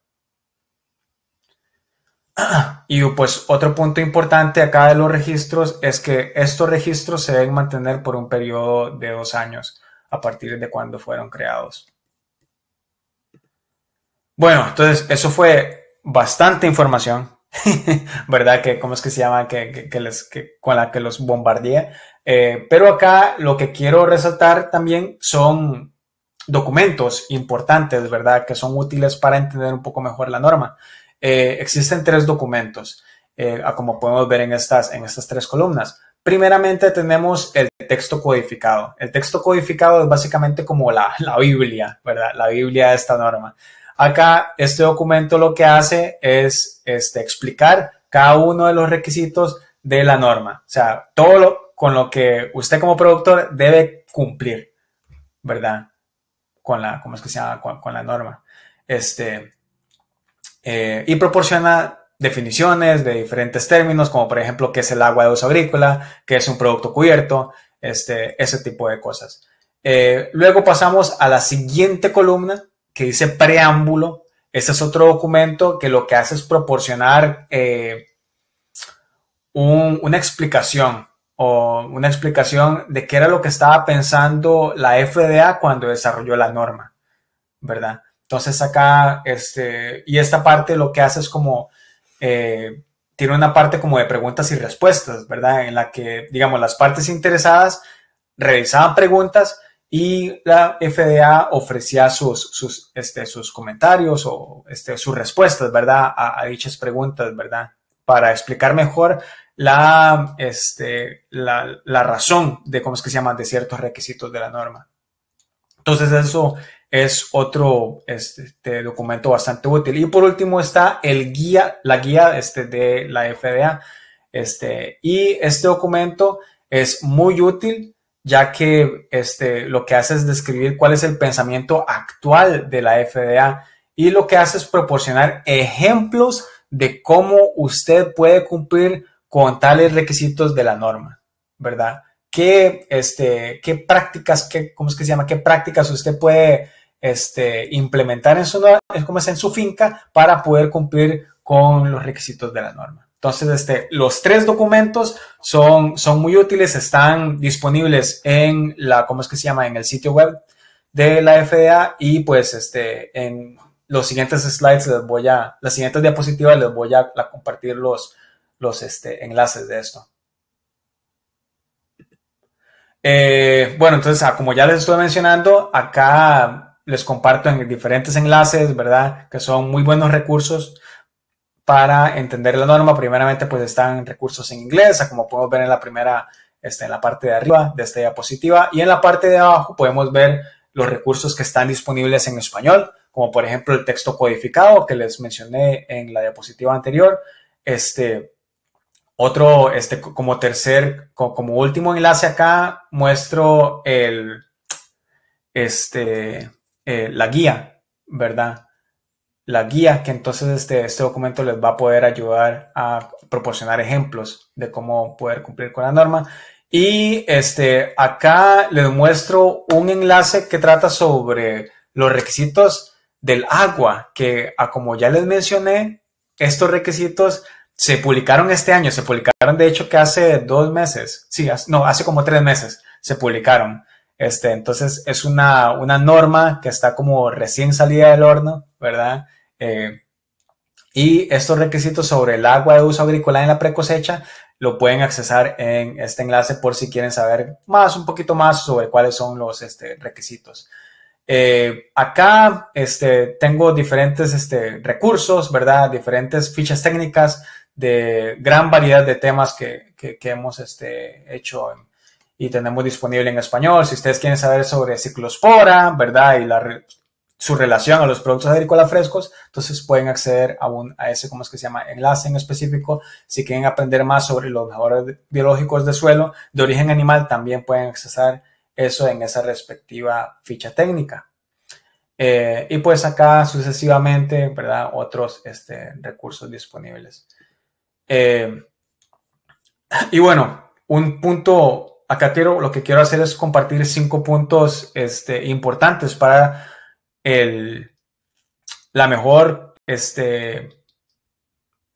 Y pues otro punto importante acá de los registros es que estos registros se deben mantener por un periodo de 2 años a partir de cuando fueron creados. Bueno, entonces eso fue bastante información, ¿verdad? Que, ¿cómo es que se llama? Con la que los bombardeé. Pero acá lo que quiero resaltar también son documentos importantes, ¿verdad? Que son útiles para entender un poco mejor la norma. Existen 3 documentos, como podemos ver en estas 3 columnas. Primeramente tenemos el texto codificado. El texto codificado es básicamente como la Biblia, ¿verdad? La Biblia de esta norma. Acá este documento lo que hace es explicar cada uno de los requisitos de la norma. O sea, todo con lo que usted como productor debe cumplir, ¿verdad? Con la, ¿cómo es que se llama? Con la norma. Y proporciona definiciones de diferentes términos, como por ejemplo qué es el agua de uso agrícola, qué es un producto cubierto, ese tipo de cosas. Luego pasamos a la siguiente columna que dice preámbulo. Este es otro documento que lo que hace es proporcionar una explicación, o una explicación de qué era lo que estaba pensando la FDA cuando desarrolló la norma, ¿verdad? Entonces acá, y esta parte lo que hace es como, tiene una parte como de preguntas y respuestas, ¿verdad? En la que, digamos, las partes interesadas realizaban preguntas y la FDA ofrecía sus comentarios o sus respuestas, ¿verdad? A dichas preguntas, ¿verdad? Para explicar mejor la razón de, ¿cómo es que se llama?, de ciertos requisitos de la norma. Entonces eso es otro documento bastante útil. Y por último está la guía de la FDA. Y este documento es muy útil, ya que lo que hace es describir cuál es el pensamiento actual de la FDA, y lo que hace es proporcionar ejemplos de cómo usted puede cumplir con tales requisitos de la norma, ¿verdad? ¿Qué prácticas usted puede implementar en su finca para poder cumplir con los requisitos de la norma. Entonces, los 3 documentos son muy útiles, están disponibles en el sitio web de la FDA, y pues en los siguientes slides las siguientes diapositivas les voy a compartir los enlaces de esto. Bueno, entonces, como ya les estuve mencionando, acá les comparto en diferentes enlaces, ¿verdad? Que son muy buenos recursos para entender la norma. Primeramente, pues están recursos en inglés, como podemos ver en la primera, en la parte de arriba de esta diapositiva, y en la parte de abajo podemos ver los recursos que están disponibles en español, como por ejemplo el texto codificado que les mencioné en la diapositiva anterior. Como último enlace acá muestro la guía, ¿verdad? la guía que entonces este documento les va a poder ayudar a proporcionar ejemplos de cómo poder cumplir con la norma. Y acá les muestro un enlace que trata sobre los requisitos del agua, que como ya les mencioné, estos requisitos se publicaron este año, se publicaron de hecho que hace 2 meses, sí, no, hace como 3 meses se publicaron. Entonces es una norma que está como recién salida del horno, ¿verdad? Y estos requisitos sobre el agua de uso agrícola en la precosecha lo pueden accesar en este enlace por si quieren saber un poquito más sobre cuáles son los requisitos. Acá tengo diferentes recursos, ¿verdad? Diferentes fichas técnicas de gran variedad de temas que hemos hecho y tenemos disponible en español. Si ustedes quieren saber sobre Cyclospora, ¿verdad? Y su relación a los productos agrícolas frescos, entonces pueden acceder a ese, ¿cómo es que se llama?, enlace en específico. Si quieren aprender más sobre los mejoradores biológicos de suelo de origen animal, también pueden accesar eso en esa respectiva ficha técnica. Y pues acá sucesivamente, ¿verdad?, otros recursos disponibles. Y bueno, un punto, acá lo que quiero hacer es compartir 5 puntos importantes para la mejor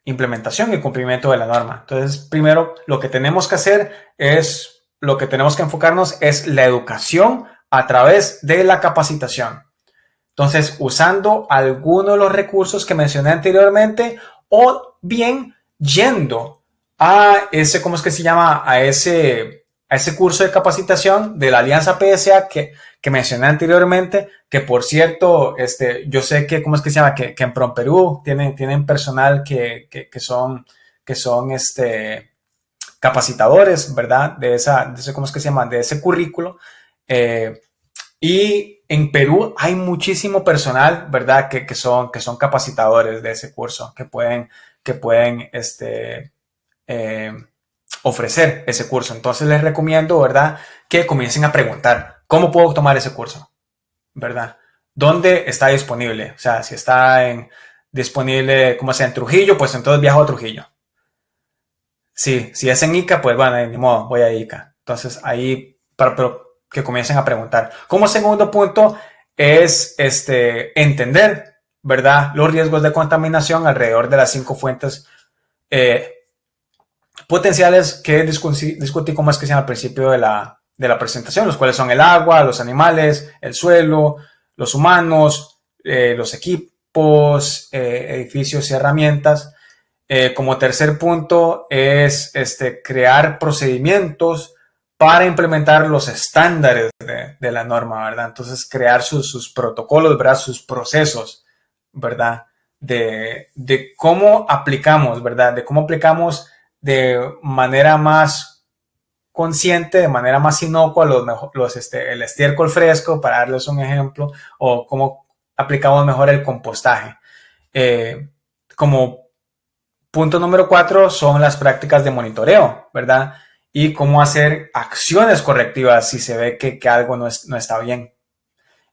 implementación y cumplimiento de la norma. Entonces, primero, lo que tenemos que hacer es, lo que tenemos que enfocarnos es la educación a través de la capacitación. Entonces, usando algunos de los recursos que mencioné anteriormente o bien yendo a ese, ¿cómo es que se llama?, a ese curso de capacitación de la Alianza PSA que mencioné anteriormente, que por cierto, yo sé que, ¿cómo es que se llama?, que en PromPerú tienen personal que son capacitadores, ¿verdad?, de ese, ¿cómo es que se llama?, de ese currículo. Y en Perú hay muchísimo personal, ¿verdad?, que son capacitadores de ese curso, que pueden ofrecer ese curso. Entonces les recomiendo, ¿verdad?, que comiencen a preguntar, ¿cómo puedo tomar ese curso?, ¿verdad? ¿Dónde está disponible? O sea, si está disponible, como sea, en Trujillo, pues entonces viajo a Trujillo. Sí, si es en ICA, pues bueno, ni modo, voy a ICA. Entonces ahí, pero que comiencen a preguntar. Como segundo punto es entender, ¿verdad?, los riesgos de contaminación alrededor de las 5 fuentes potenciales que discutí como es que se llama al principio de la presentación, los cuales son el agua, los animales, el suelo, los humanos, los equipos, edificios y herramientas. Como tercer punto es crear procedimientos para implementar los estándares de la norma, ¿verdad? Entonces crear sus protocolos, ¿verdad?, sus procesos, ¿verdad?, de cómo aplicamos, ¿verdad?, de cómo aplicamos de manera más consciente, de manera más inocua el estiércol fresco, para darles un ejemplo, o cómo aplicamos mejor el compostaje. Como punto número 4 son las prácticas de monitoreo, ¿verdad?, y cómo hacer acciones correctivas si se ve que algo no está bien.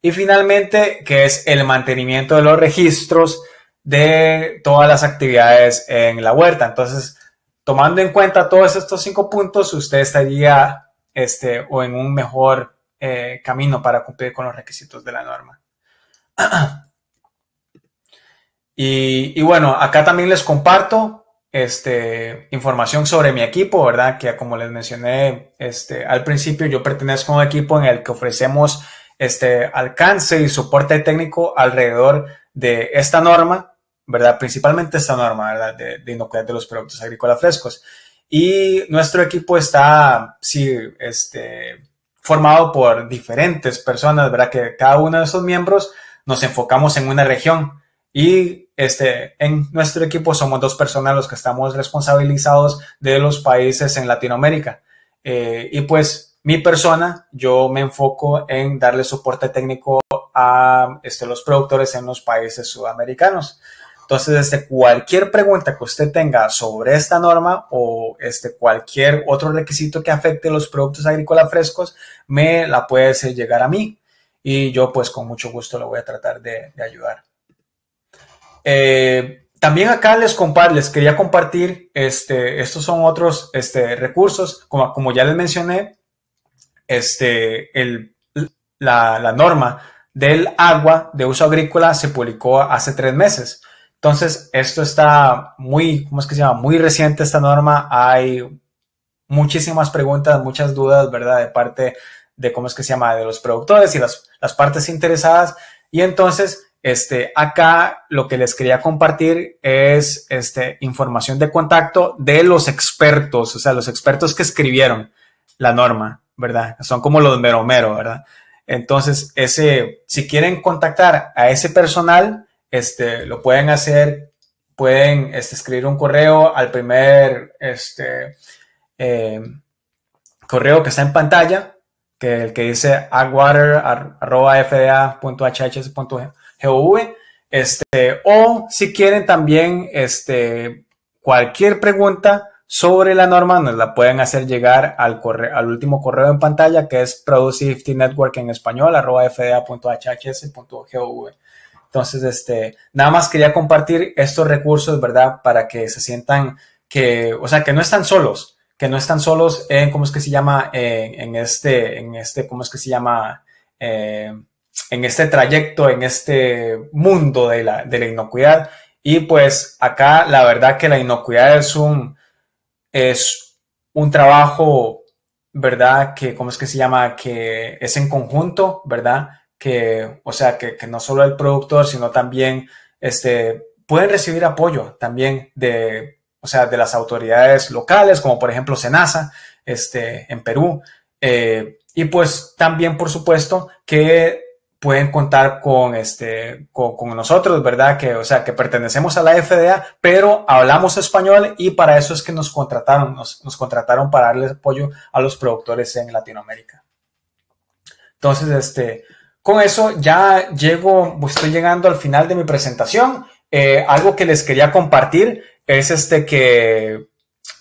Y finalmente, que es el mantenimiento de los registros de todas las actividades en la huerta. Entonces, tomando en cuenta todos estos 5 puntos, usted estaría o en un mejor camino para cumplir con los requisitos de la norma. Y bueno, acá también les comparto información sobre mi equipo, ¿verdad? Que como les mencioné al principio, yo pertenezco a un equipo en el que ofrecemos alcance y soporte técnico alrededor de esta norma, ¿verdad? Principalmente esta norma, ¿verdad?, de inocuidad de los productos agrícolas frescos. Y nuestro equipo está, sí, formado por diferentes personas, ¿verdad?, que cada uno de esos miembros nos enfocamos en una región. Y en nuestro equipo somos 2 personas los que estamos responsabilizados de los países en Latinoamérica. Y pues mi persona, yo me enfoco en darle soporte técnico a los productores en los países sudamericanos. Entonces, cualquier pregunta que usted tenga sobre esta norma o cualquier otro requisito que afecte los productos agrícolas frescos, me la puede hacer llegar a mí y yo pues con mucho gusto lo voy a tratar de ayudar. También acá les quería compartir, estos son otros recursos, como ya les mencioné, la norma del agua de uso agrícola se publicó hace 3 meses. Entonces, esto está muy, muy reciente esta norma. Hay muchísimas preguntas, muchas dudas, ¿verdad? De parte de, de los productores y las partes interesadas. Y entonces, acá lo que les quería compartir es información de contacto de los expertos, los expertos que escribieron la norma, ¿verdad? Son como los mero, ¿verdad? Entonces, si quieren contactar a ese personal, lo pueden hacer, pueden escribir un correo al primer correo que está en pantalla, que el que dice aguater@fda.hhs.gov, o si quieren también cualquier pregunta sobre la norma nos la pueden hacer llegar al correo, al último correo en pantalla, que es productivenetwork@fda.hhs.gov. Entonces, nada más quería compartir estos recursos, ¿verdad? Para que se sientan que, que no están solos, en, en este trayecto, en este mundo de la inocuidad. Y pues acá la verdad que la inocuidad es un trabajo, ¿verdad? Que, que es en conjunto, ¿verdad? Que, que no solo el productor, sino también, pueden recibir apoyo también de, de las autoridades locales, como por ejemplo SENASA, en Perú, y pues también, por supuesto, que pueden contar con nosotros, ¿verdad? Que, que pertenecemos a la FDA, pero hablamos español, y para eso es que nos contrataron, nos contrataron para darles apoyo a los productores en Latinoamérica. Entonces, con eso ya estoy llegando al final de mi presentación. Algo que les quería compartir es que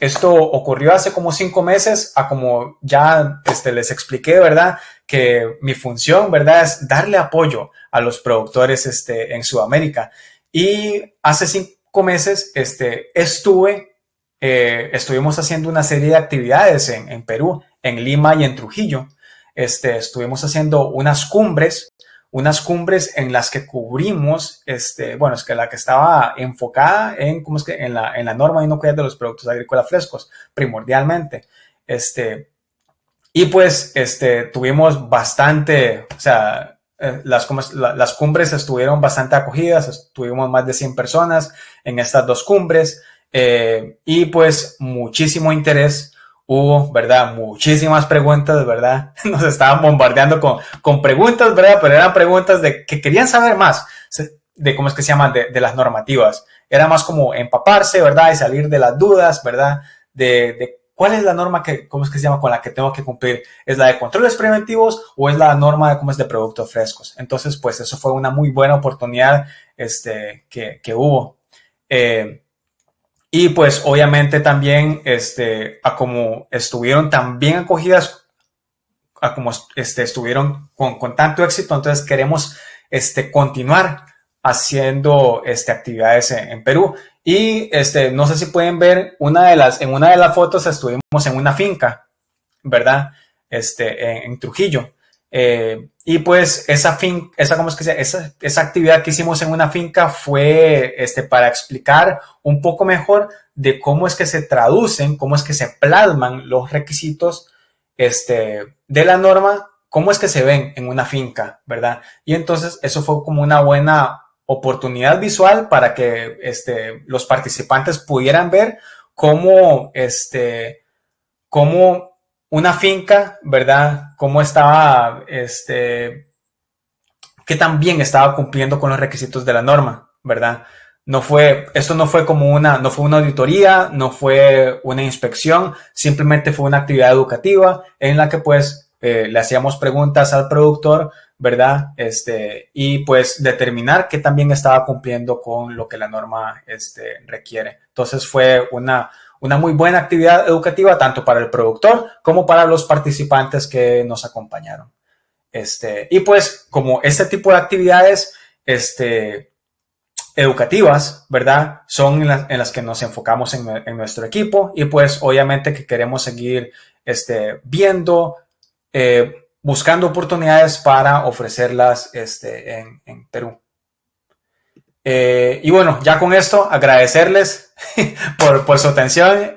esto ocurrió hace como 5 meses, como ya les expliqué, ¿verdad? Que mi función, ¿verdad? Es darle apoyo a los productores en Sudamérica. Y hace 5 meses estuvimos haciendo una serie de actividades en Perú, en Lima y en Trujillo. Estuvimos haciendo unas cumbres en las que cubrimos, la que estaba enfocada en, en la norma de inocuidad de los productos agrícolas frescos, primordialmente. Y pues, tuvimos bastante, las cumbres estuvieron bastante acogidas, tuvimos más de 100 personas en estas 2 cumbres, y pues muchísimo interés. Hubo, ¿verdad? Muchísimas preguntas, ¿verdad? Nos estaban bombardeando con preguntas, ¿verdad? Pero eran preguntas de que querían saber más de de las normativas. Era más como empaparse, ¿verdad? Y salir de las dudas, ¿verdad? De cuál es la norma que, con la que tengo que cumplir. ¿Es la de controles preventivos o es la norma de, de productos frescos? Entonces, pues eso fue una muy buena oportunidad, que hubo. Y pues obviamente también como estuvieron tan bien acogidas, estuvieron con tanto éxito, entonces queremos continuar haciendo actividades en Perú. Y no sé si pueden ver en una de las fotos estuvimos en una finca, ¿verdad? En Trujillo. Y pues esa actividad que hicimos en una finca fue para explicar un poco mejor de cómo es que se traducen, cómo es que se plasman los requisitos de la norma, cómo es que se ven en una finca, ¿verdad? Y entonces eso fue como una buena oportunidad visual para que los participantes pudieran ver cómo una finca, ¿verdad? Cómo estaba, que también estaba cumpliendo con los requisitos de la norma, ¿verdad? No fue una auditoría, no fue una inspección, simplemente fue una actividad educativa en la que pues le hacíamos preguntas al productor, ¿verdad? Y pues determinar que también estaba cumpliendo con lo que la norma requiere. Entonces fue una muy buena actividad educativa tanto para el productor como para los participantes que nos acompañaron. Y pues como este tipo de actividades educativas, ¿verdad? Son en las que nos enfocamos en nuestro equipo y pues obviamente que queremos seguir viendo, buscando oportunidades para ofrecerlas en Perú. Y bueno, ya con esto agradecerles por su atención,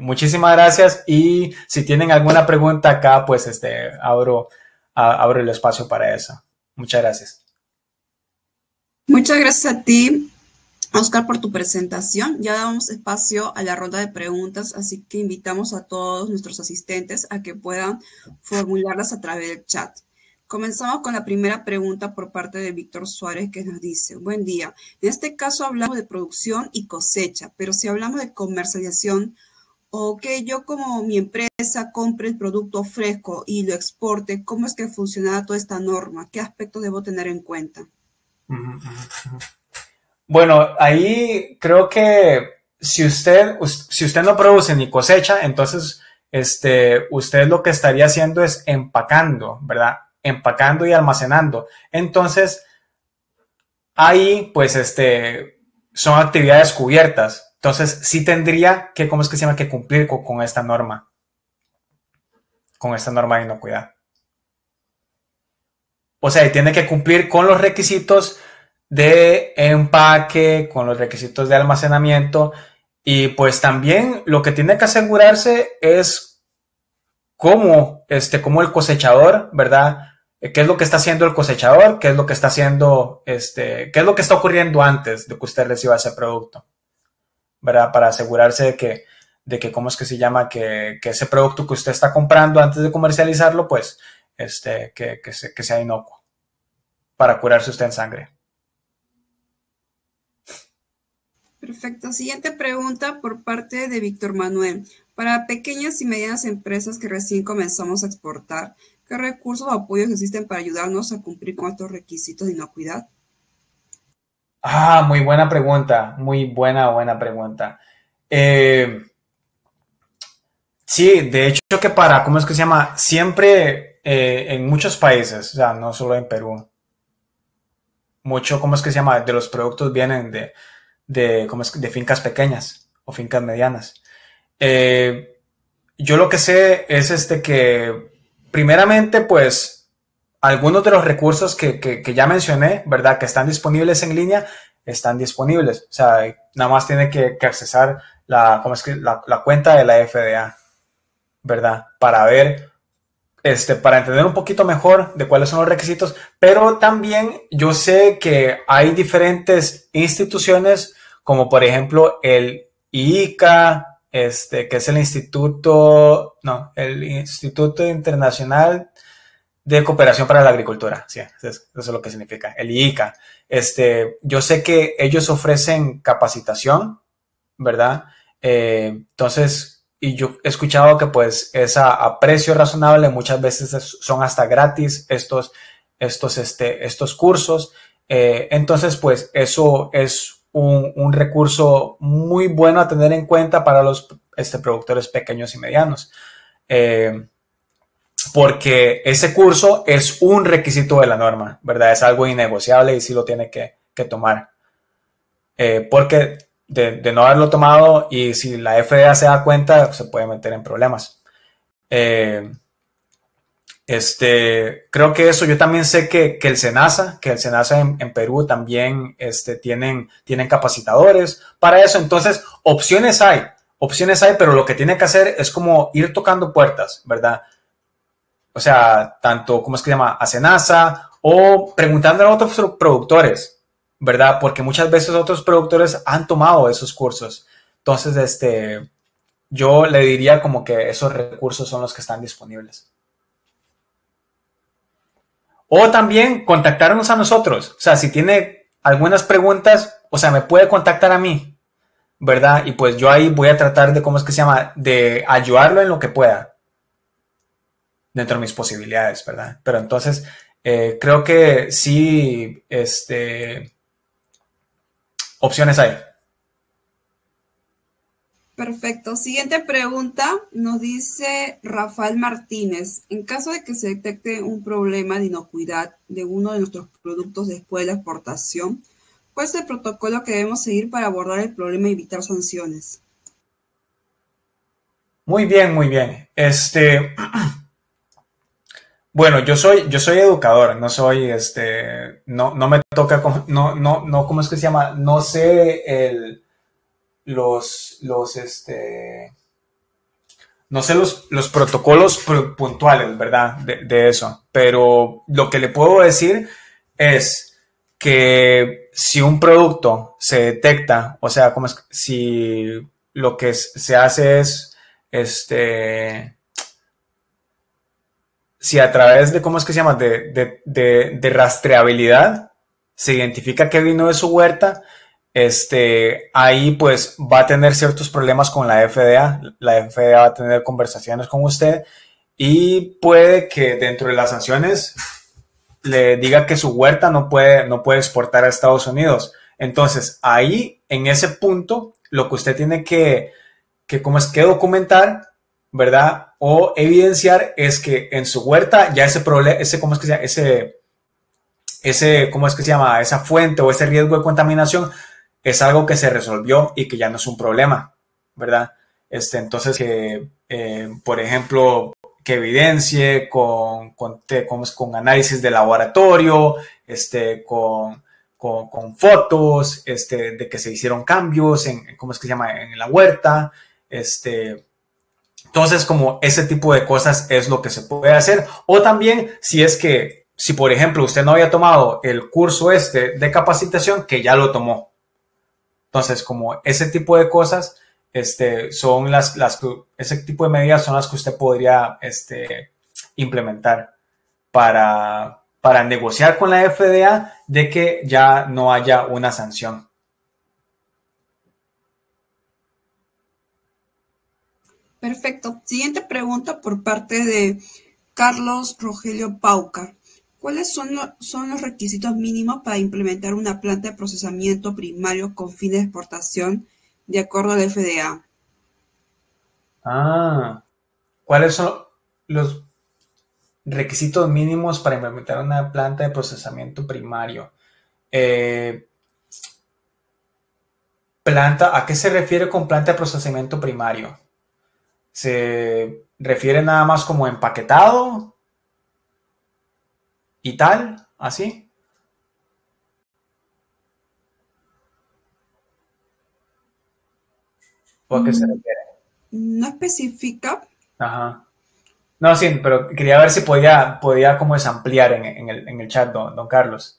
muchísimas gracias, y si tienen alguna pregunta acá, pues abro el espacio para eso. Muchas gracias. Muchas gracias a ti, Oscar, por tu presentación. Ya damos espacio a la ronda de preguntas, así que invitamos a todos nuestros asistentes a que puedan formularlas a través del chat. Comenzamos con la primera pregunta por parte de Víctor Suárez, que nos dice: buen día, en este caso hablamos de producción y cosecha, pero si hablamos de comercialización o que yo como mi empresa compre el producto fresco y lo exporte, ¿cómo es que funciona toda esta norma? ¿Qué aspectos debo tener en cuenta? Bueno, ahí creo que si usted no produce ni cosecha, entonces usted lo que estaría haciendo es empacando, ¿verdad? Empacando y almacenando. Entonces, ahí, pues, son actividades cubiertas. Entonces, sí tendría que, ¿cómo es que se llama?, que cumplir con esta norma. Con esta norma de inocuidad. O sea, tiene que cumplir con los requisitos de empaque, con los requisitos de almacenamiento. Y, pues, también lo que tiene que asegurarse es como el cosechador, ¿verdad? ¿Qué es lo que está haciendo el cosechador? ¿Qué es lo que está haciendo, qué es lo que está ocurriendo antes de que usted reciba ese producto, ¿verdad? Para asegurarse de que ¿cómo es que se llama?, que ese producto que usted está comprando antes de comercializarlo, pues, que sea inocuo, para curarse usted en sangre. Perfecto. Siguiente pregunta por parte de Víctor Manuel. Para pequeñas y medianas empresas que recién comenzamos a exportar, ¿qué recursos o apoyos existen para ayudarnos a cumplir con estos requisitos de inocuidad? Ah, muy buena pregunta, muy buena pregunta. Sí, de hecho que para, ¿cómo es que se llama?, siempre en muchos países, o sea, no solo en Perú, mucho, ¿cómo es que se llama?, de los productos vienen de fincas pequeñas o fincas medianas. Yo lo que sé es que primeramente pues algunos de los recursos que ya mencioné, ¿verdad?, que están disponibles en línea, están disponibles. O sea, nada más tiene que accesar la cuenta de la FDA, ¿verdad?, para ver, para entender un poquito mejor de cuáles son los requisitos. Pero también yo sé que hay diferentes instituciones, como por ejemplo el IICA, que es el Instituto Internacional de Cooperación para la Agricultura. Sí, eso es lo que significa, el IICA. Yo sé que ellos ofrecen capacitación, ¿verdad? Entonces, y yo he escuchado que pues es a precio razonable, muchas veces son hasta gratis estos cursos. Entonces, pues eso es un recurso muy bueno a tener en cuenta para los productores pequeños y medianos, porque ese curso es un requisito de la norma, ¿verdad? Es algo innegociable y sí lo tiene que tomar, porque de no haberlo tomado, y si la FDA se da cuenta, se puede meter en problemas. Creo que eso. Yo también sé que el SENASA, en Perú también tienen capacitadores para eso. Entonces, opciones hay, pero lo que tiene que hacer es como ir tocando puertas, ¿verdad? O sea, tanto, ¿cómo es que se llama?, a SENASA, o preguntando a otros productores, ¿verdad? Porque muchas veces otros productores han tomado esos cursos. Entonces, yo le diría como que esos recursos son los que están disponibles. O también contactarnos a nosotros. O sea, si tiene algunas preguntas, o sea, me puede contactar a mí, ¿verdad? Y pues yo ahí voy a tratar de, ¿cómo es que se llama?, de ayudarlo en lo que pueda, dentro de mis posibilidades, ¿verdad? Pero entonces, creo que sí, opciones hay. Perfecto. Siguiente pregunta nos dice Rafael Martínez. En caso de que se detecte un problema de inocuidad de uno de nuestros productos después de la exportación, ¿Cuál es el protocolo que debemos seguir para abordar el problema y evitar sanciones? Muy bien, muy bien. Bueno, yo soy educador, no soy, no me toca, ¿cómo es que se llama? No sé los protocolos puntuales, ¿verdad? De eso, pero lo que le puedo decir es que si un producto se detecta, o sea, como es, si lo que se hace es, si a través de, de rastreabilidad se identifica que vino de su huerta, ahí pues va a tener ciertos problemas con la FDA. La FDA va a tener conversaciones con usted y puede que dentro de las sanciones le diga que su huerta no puede exportar a Estados Unidos. Entonces ahí, en ese punto, lo que usted tiene que documentar, ¿verdad? O evidenciar es que en su huerta ya ese problema, esa fuente o ese riesgo de contaminación es algo que se resolvió y que ya no es un problema, ¿verdad? Entonces, que, por ejemplo, que evidencie con análisis de laboratorio, con fotos, de que se hicieron cambios en, en la huerta, Entonces, como ese tipo de cosas es lo que se puede hacer. O también, si por ejemplo usted no había tomado el curso de capacitación, que ya lo tomó. Entonces, como ese tipo de cosas, ese tipo de medidas son las que usted podría implementar para negociar con la FDA de que ya no haya una sanción. Perfecto. Siguiente pregunta por parte de Carlos Rogelio Pauca. ¿Cuáles son los requisitos mínimos para implementar una planta de procesamiento primario con fin de exportación de acuerdo al FDA? ¿Cuáles son los requisitos mínimos para implementar una planta de procesamiento primario? ¿A qué se refiere con planta de procesamiento primario? ¿Se refiere nada más como empaquetado y tal? ¿Así? ¿O a qué se refiere? No especifica. Ajá. No, sí, pero quería ver si podía como ampliar en el chat, don Carlos.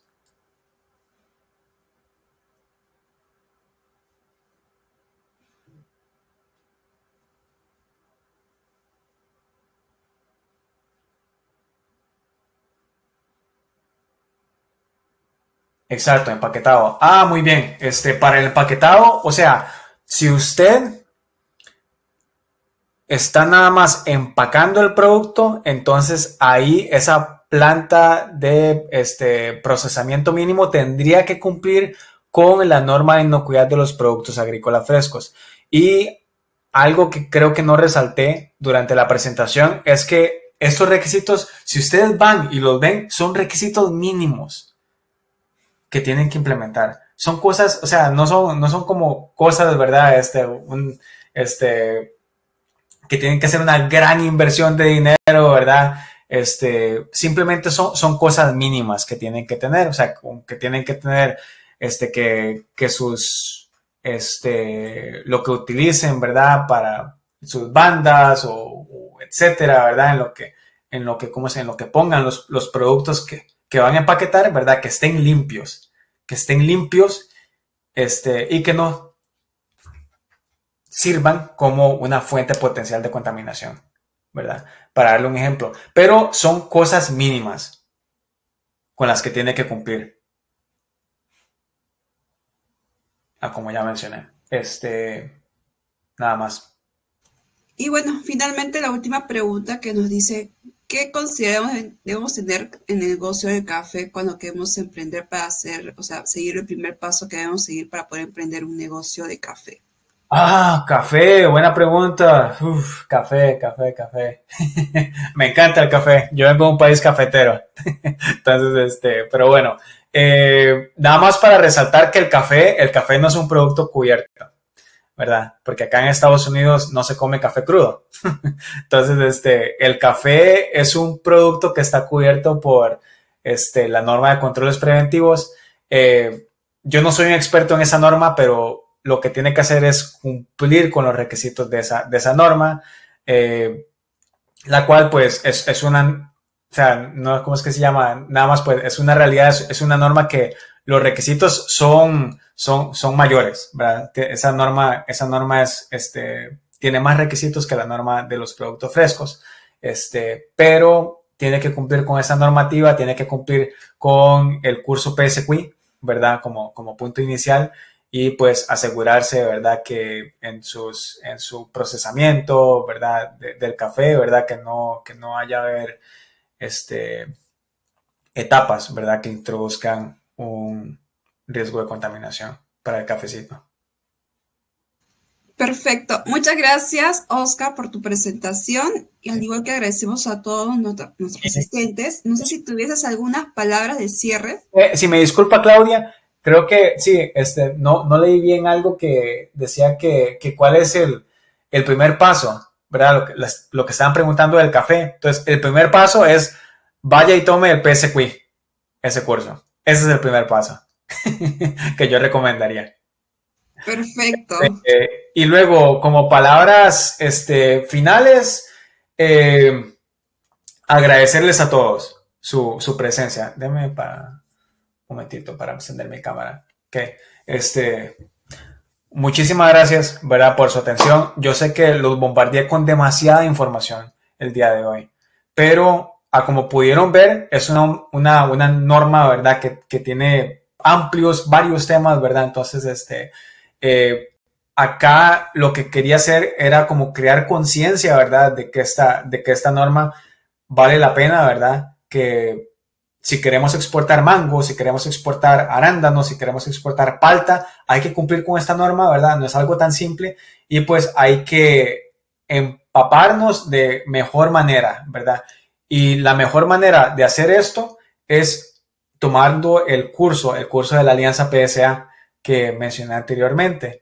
Exacto, empaquetado. Muy bien. Para el empaquetado, o sea, si usted está nada más empacando el producto, entonces ahí esa planta de procesamiento mínimo tendría que cumplir con la norma de inocuidad de los productos agrícolas frescos. Y algo que creo que no resalté durante la presentación es que estos requisitos, si ustedes van y los ven, son requisitos mínimos que tienen que implementar. Son cosas, o sea, no son como cosas, ¿verdad? Que tienen que hacer una gran inversión de dinero, ¿verdad? Simplemente son cosas mínimas que tienen que tener, o sea, que tienen que tener, lo que utilicen, ¿verdad? Para sus bandas o etcétera, ¿verdad? En lo que pongan los productos que van a empaquetar, ¿verdad? Que estén limpios, y que no sirvan como una fuente potencial de contaminación, ¿verdad? Para darle un ejemplo. Pero son cosas mínimas con las que tiene que cumplir. Como ya mencioné. Nada más. Y bueno, finalmente la última pregunta que nos dice... ¿Qué consideramos debemos tener en el negocio del café cuando queremos emprender para seguir el primer paso que debemos seguir para poder emprender un negocio de café? Café, buena pregunta. Uf, café. Me encanta el café. Yo vengo de un país cafetero. Entonces, pero bueno, Nada más para resaltar que el café no es un producto cubierto, ¿verdad? Porque acá en Estados Unidos no se come café crudo. Entonces, el café es un producto que está cubierto por la norma de controles preventivos. Yo no soy un experto en esa norma, pero lo que tiene que hacer es cumplir con los requisitos de esa norma, la cual, pues, es una, o sea, no, ¿cómo es que se llama? Nada más, pues, es una realidad, es una norma que los requisitos son mayores, ¿verdad? Esa norma es, tiene más requisitos que la norma de los productos frescos, pero tiene que cumplir con esa normativa, tiene que cumplir con el curso PSQ, ¿verdad? Como punto inicial. Y pues asegurarse, ¿verdad?, que en su procesamiento, ¿verdad?, del café, ¿verdad?, que no haya haber etapas, ¿verdad?, que introduzcan un riesgo de contaminación para el cafecito. Perfecto. Muchas gracias, Oscar, por tu presentación. Y al igual que agradecemos a todos nuestros asistentes. No sé si tuvieses algunas palabras de cierre. Si me disculpa, Claudia, creo que sí, no leí bien algo que decía que cuál es el primer paso, ¿verdad? Lo que estaban preguntando del café. Entonces, el primer paso es vaya y tome el PSQ, ese curso. Ese es el primer paso que yo recomendaría. Perfecto. Y luego, como palabras finales, agradecerles a todos su presencia. Déjame un momentito para encender mi cámara. Okay. Muchísimas gracias, ¿verdad?, por su atención. Yo sé que los bombardeé con demasiada información el día de hoy, pero como pudieron ver, es una norma, ¿verdad?, que tiene varios temas, ¿verdad? Entonces, acá lo que quería hacer era como crear conciencia, ¿verdad?, de que esta norma vale la pena, ¿verdad? Que si queremos exportar mango, si queremos exportar arándanos, si queremos exportar palta, hay que cumplir con esta norma, ¿verdad? No es algo tan simple y pues hay que empaparnos de mejor manera, ¿verdad? Y la mejor manera de hacer esto es tomando el curso de la Alianza PSA que mencioné anteriormente.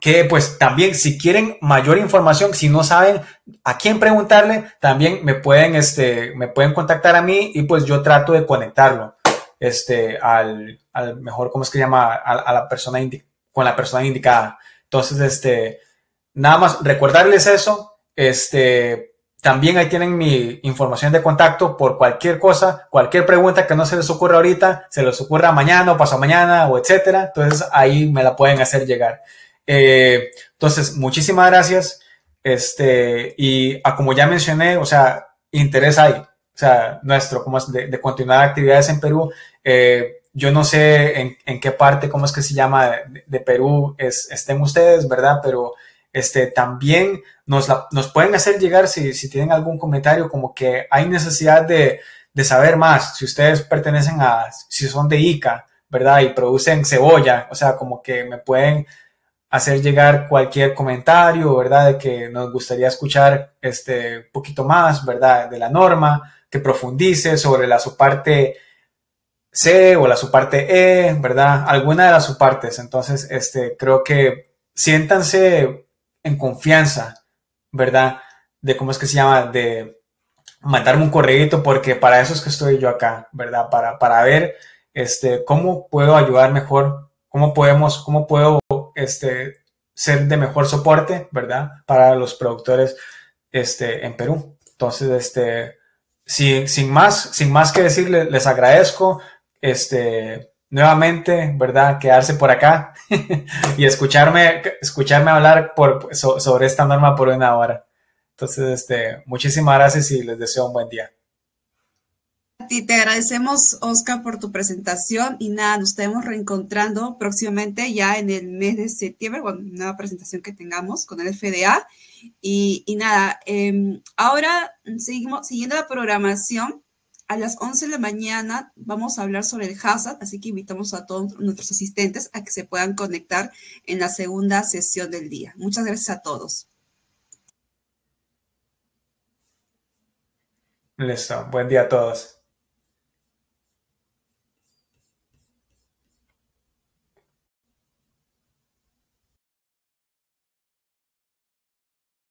Que pues también si quieren mayor información, si no saben a quién preguntarle, también me pueden contactar a mí y pues yo trato de conectarlo al mejor, ¿cómo es que se llama? A la persona con la persona indicada. Entonces, nada más recordarles eso. También ahí tienen mi información de contacto por cualquier cosa, cualquier pregunta que no se les ocurra ahorita, se les ocurra mañana o pasado mañana o etcétera. Entonces ahí me la pueden hacer llegar. Entonces, muchísimas gracias. Y como ya mencioné, o sea, interés hay, o sea, nuestro, como es de continuar actividades en Perú. Yo no sé en qué parte, cómo es que se llama, de Perú estén ustedes, ¿verdad? Pero también nos pueden hacer llegar si tienen algún comentario, como que hay necesidad de saber más. Si ustedes pertenecen si son de IICA, ¿verdad?, y producen cebolla, o sea, como que me pueden hacer llegar cualquier comentario, ¿verdad?, de que nos gustaría escuchar poquito más, ¿verdad?, de la norma, que profundice sobre la subparte C o la subparte E, ¿verdad?, alguna de las subpartes. Entonces, creo que siéntanse en confianza, ¿verdad?, de cómo es que se llama, de mandarme un correíto, porque para eso es que estoy yo acá, ¿verdad?, para ver cómo puedo ayudar mejor, cómo puedo ser de mejor soporte, ¿verdad?, para los productores en Perú. Entonces, sin más que decir, les agradezco nuevamente, ¿verdad?, quedarse por acá y escucharme hablar sobre esta norma por una hora. Entonces, muchísimas gracias y les deseo un buen día. Y te agradecemos, Oscar, por tu presentación y nada, nos estaremos reencontrando próximamente ya en el mes de septiembre con una nueva presentación que tengamos con el FDA y nada, ahora seguimos siguiendo la programación. A las 11 de la mañana vamos a hablar sobre el hazard, así que invitamos a todos nuestros asistentes a que se puedan conectar en la segunda sesión del día. Muchas gracias a todos. Listo, buen día a todos.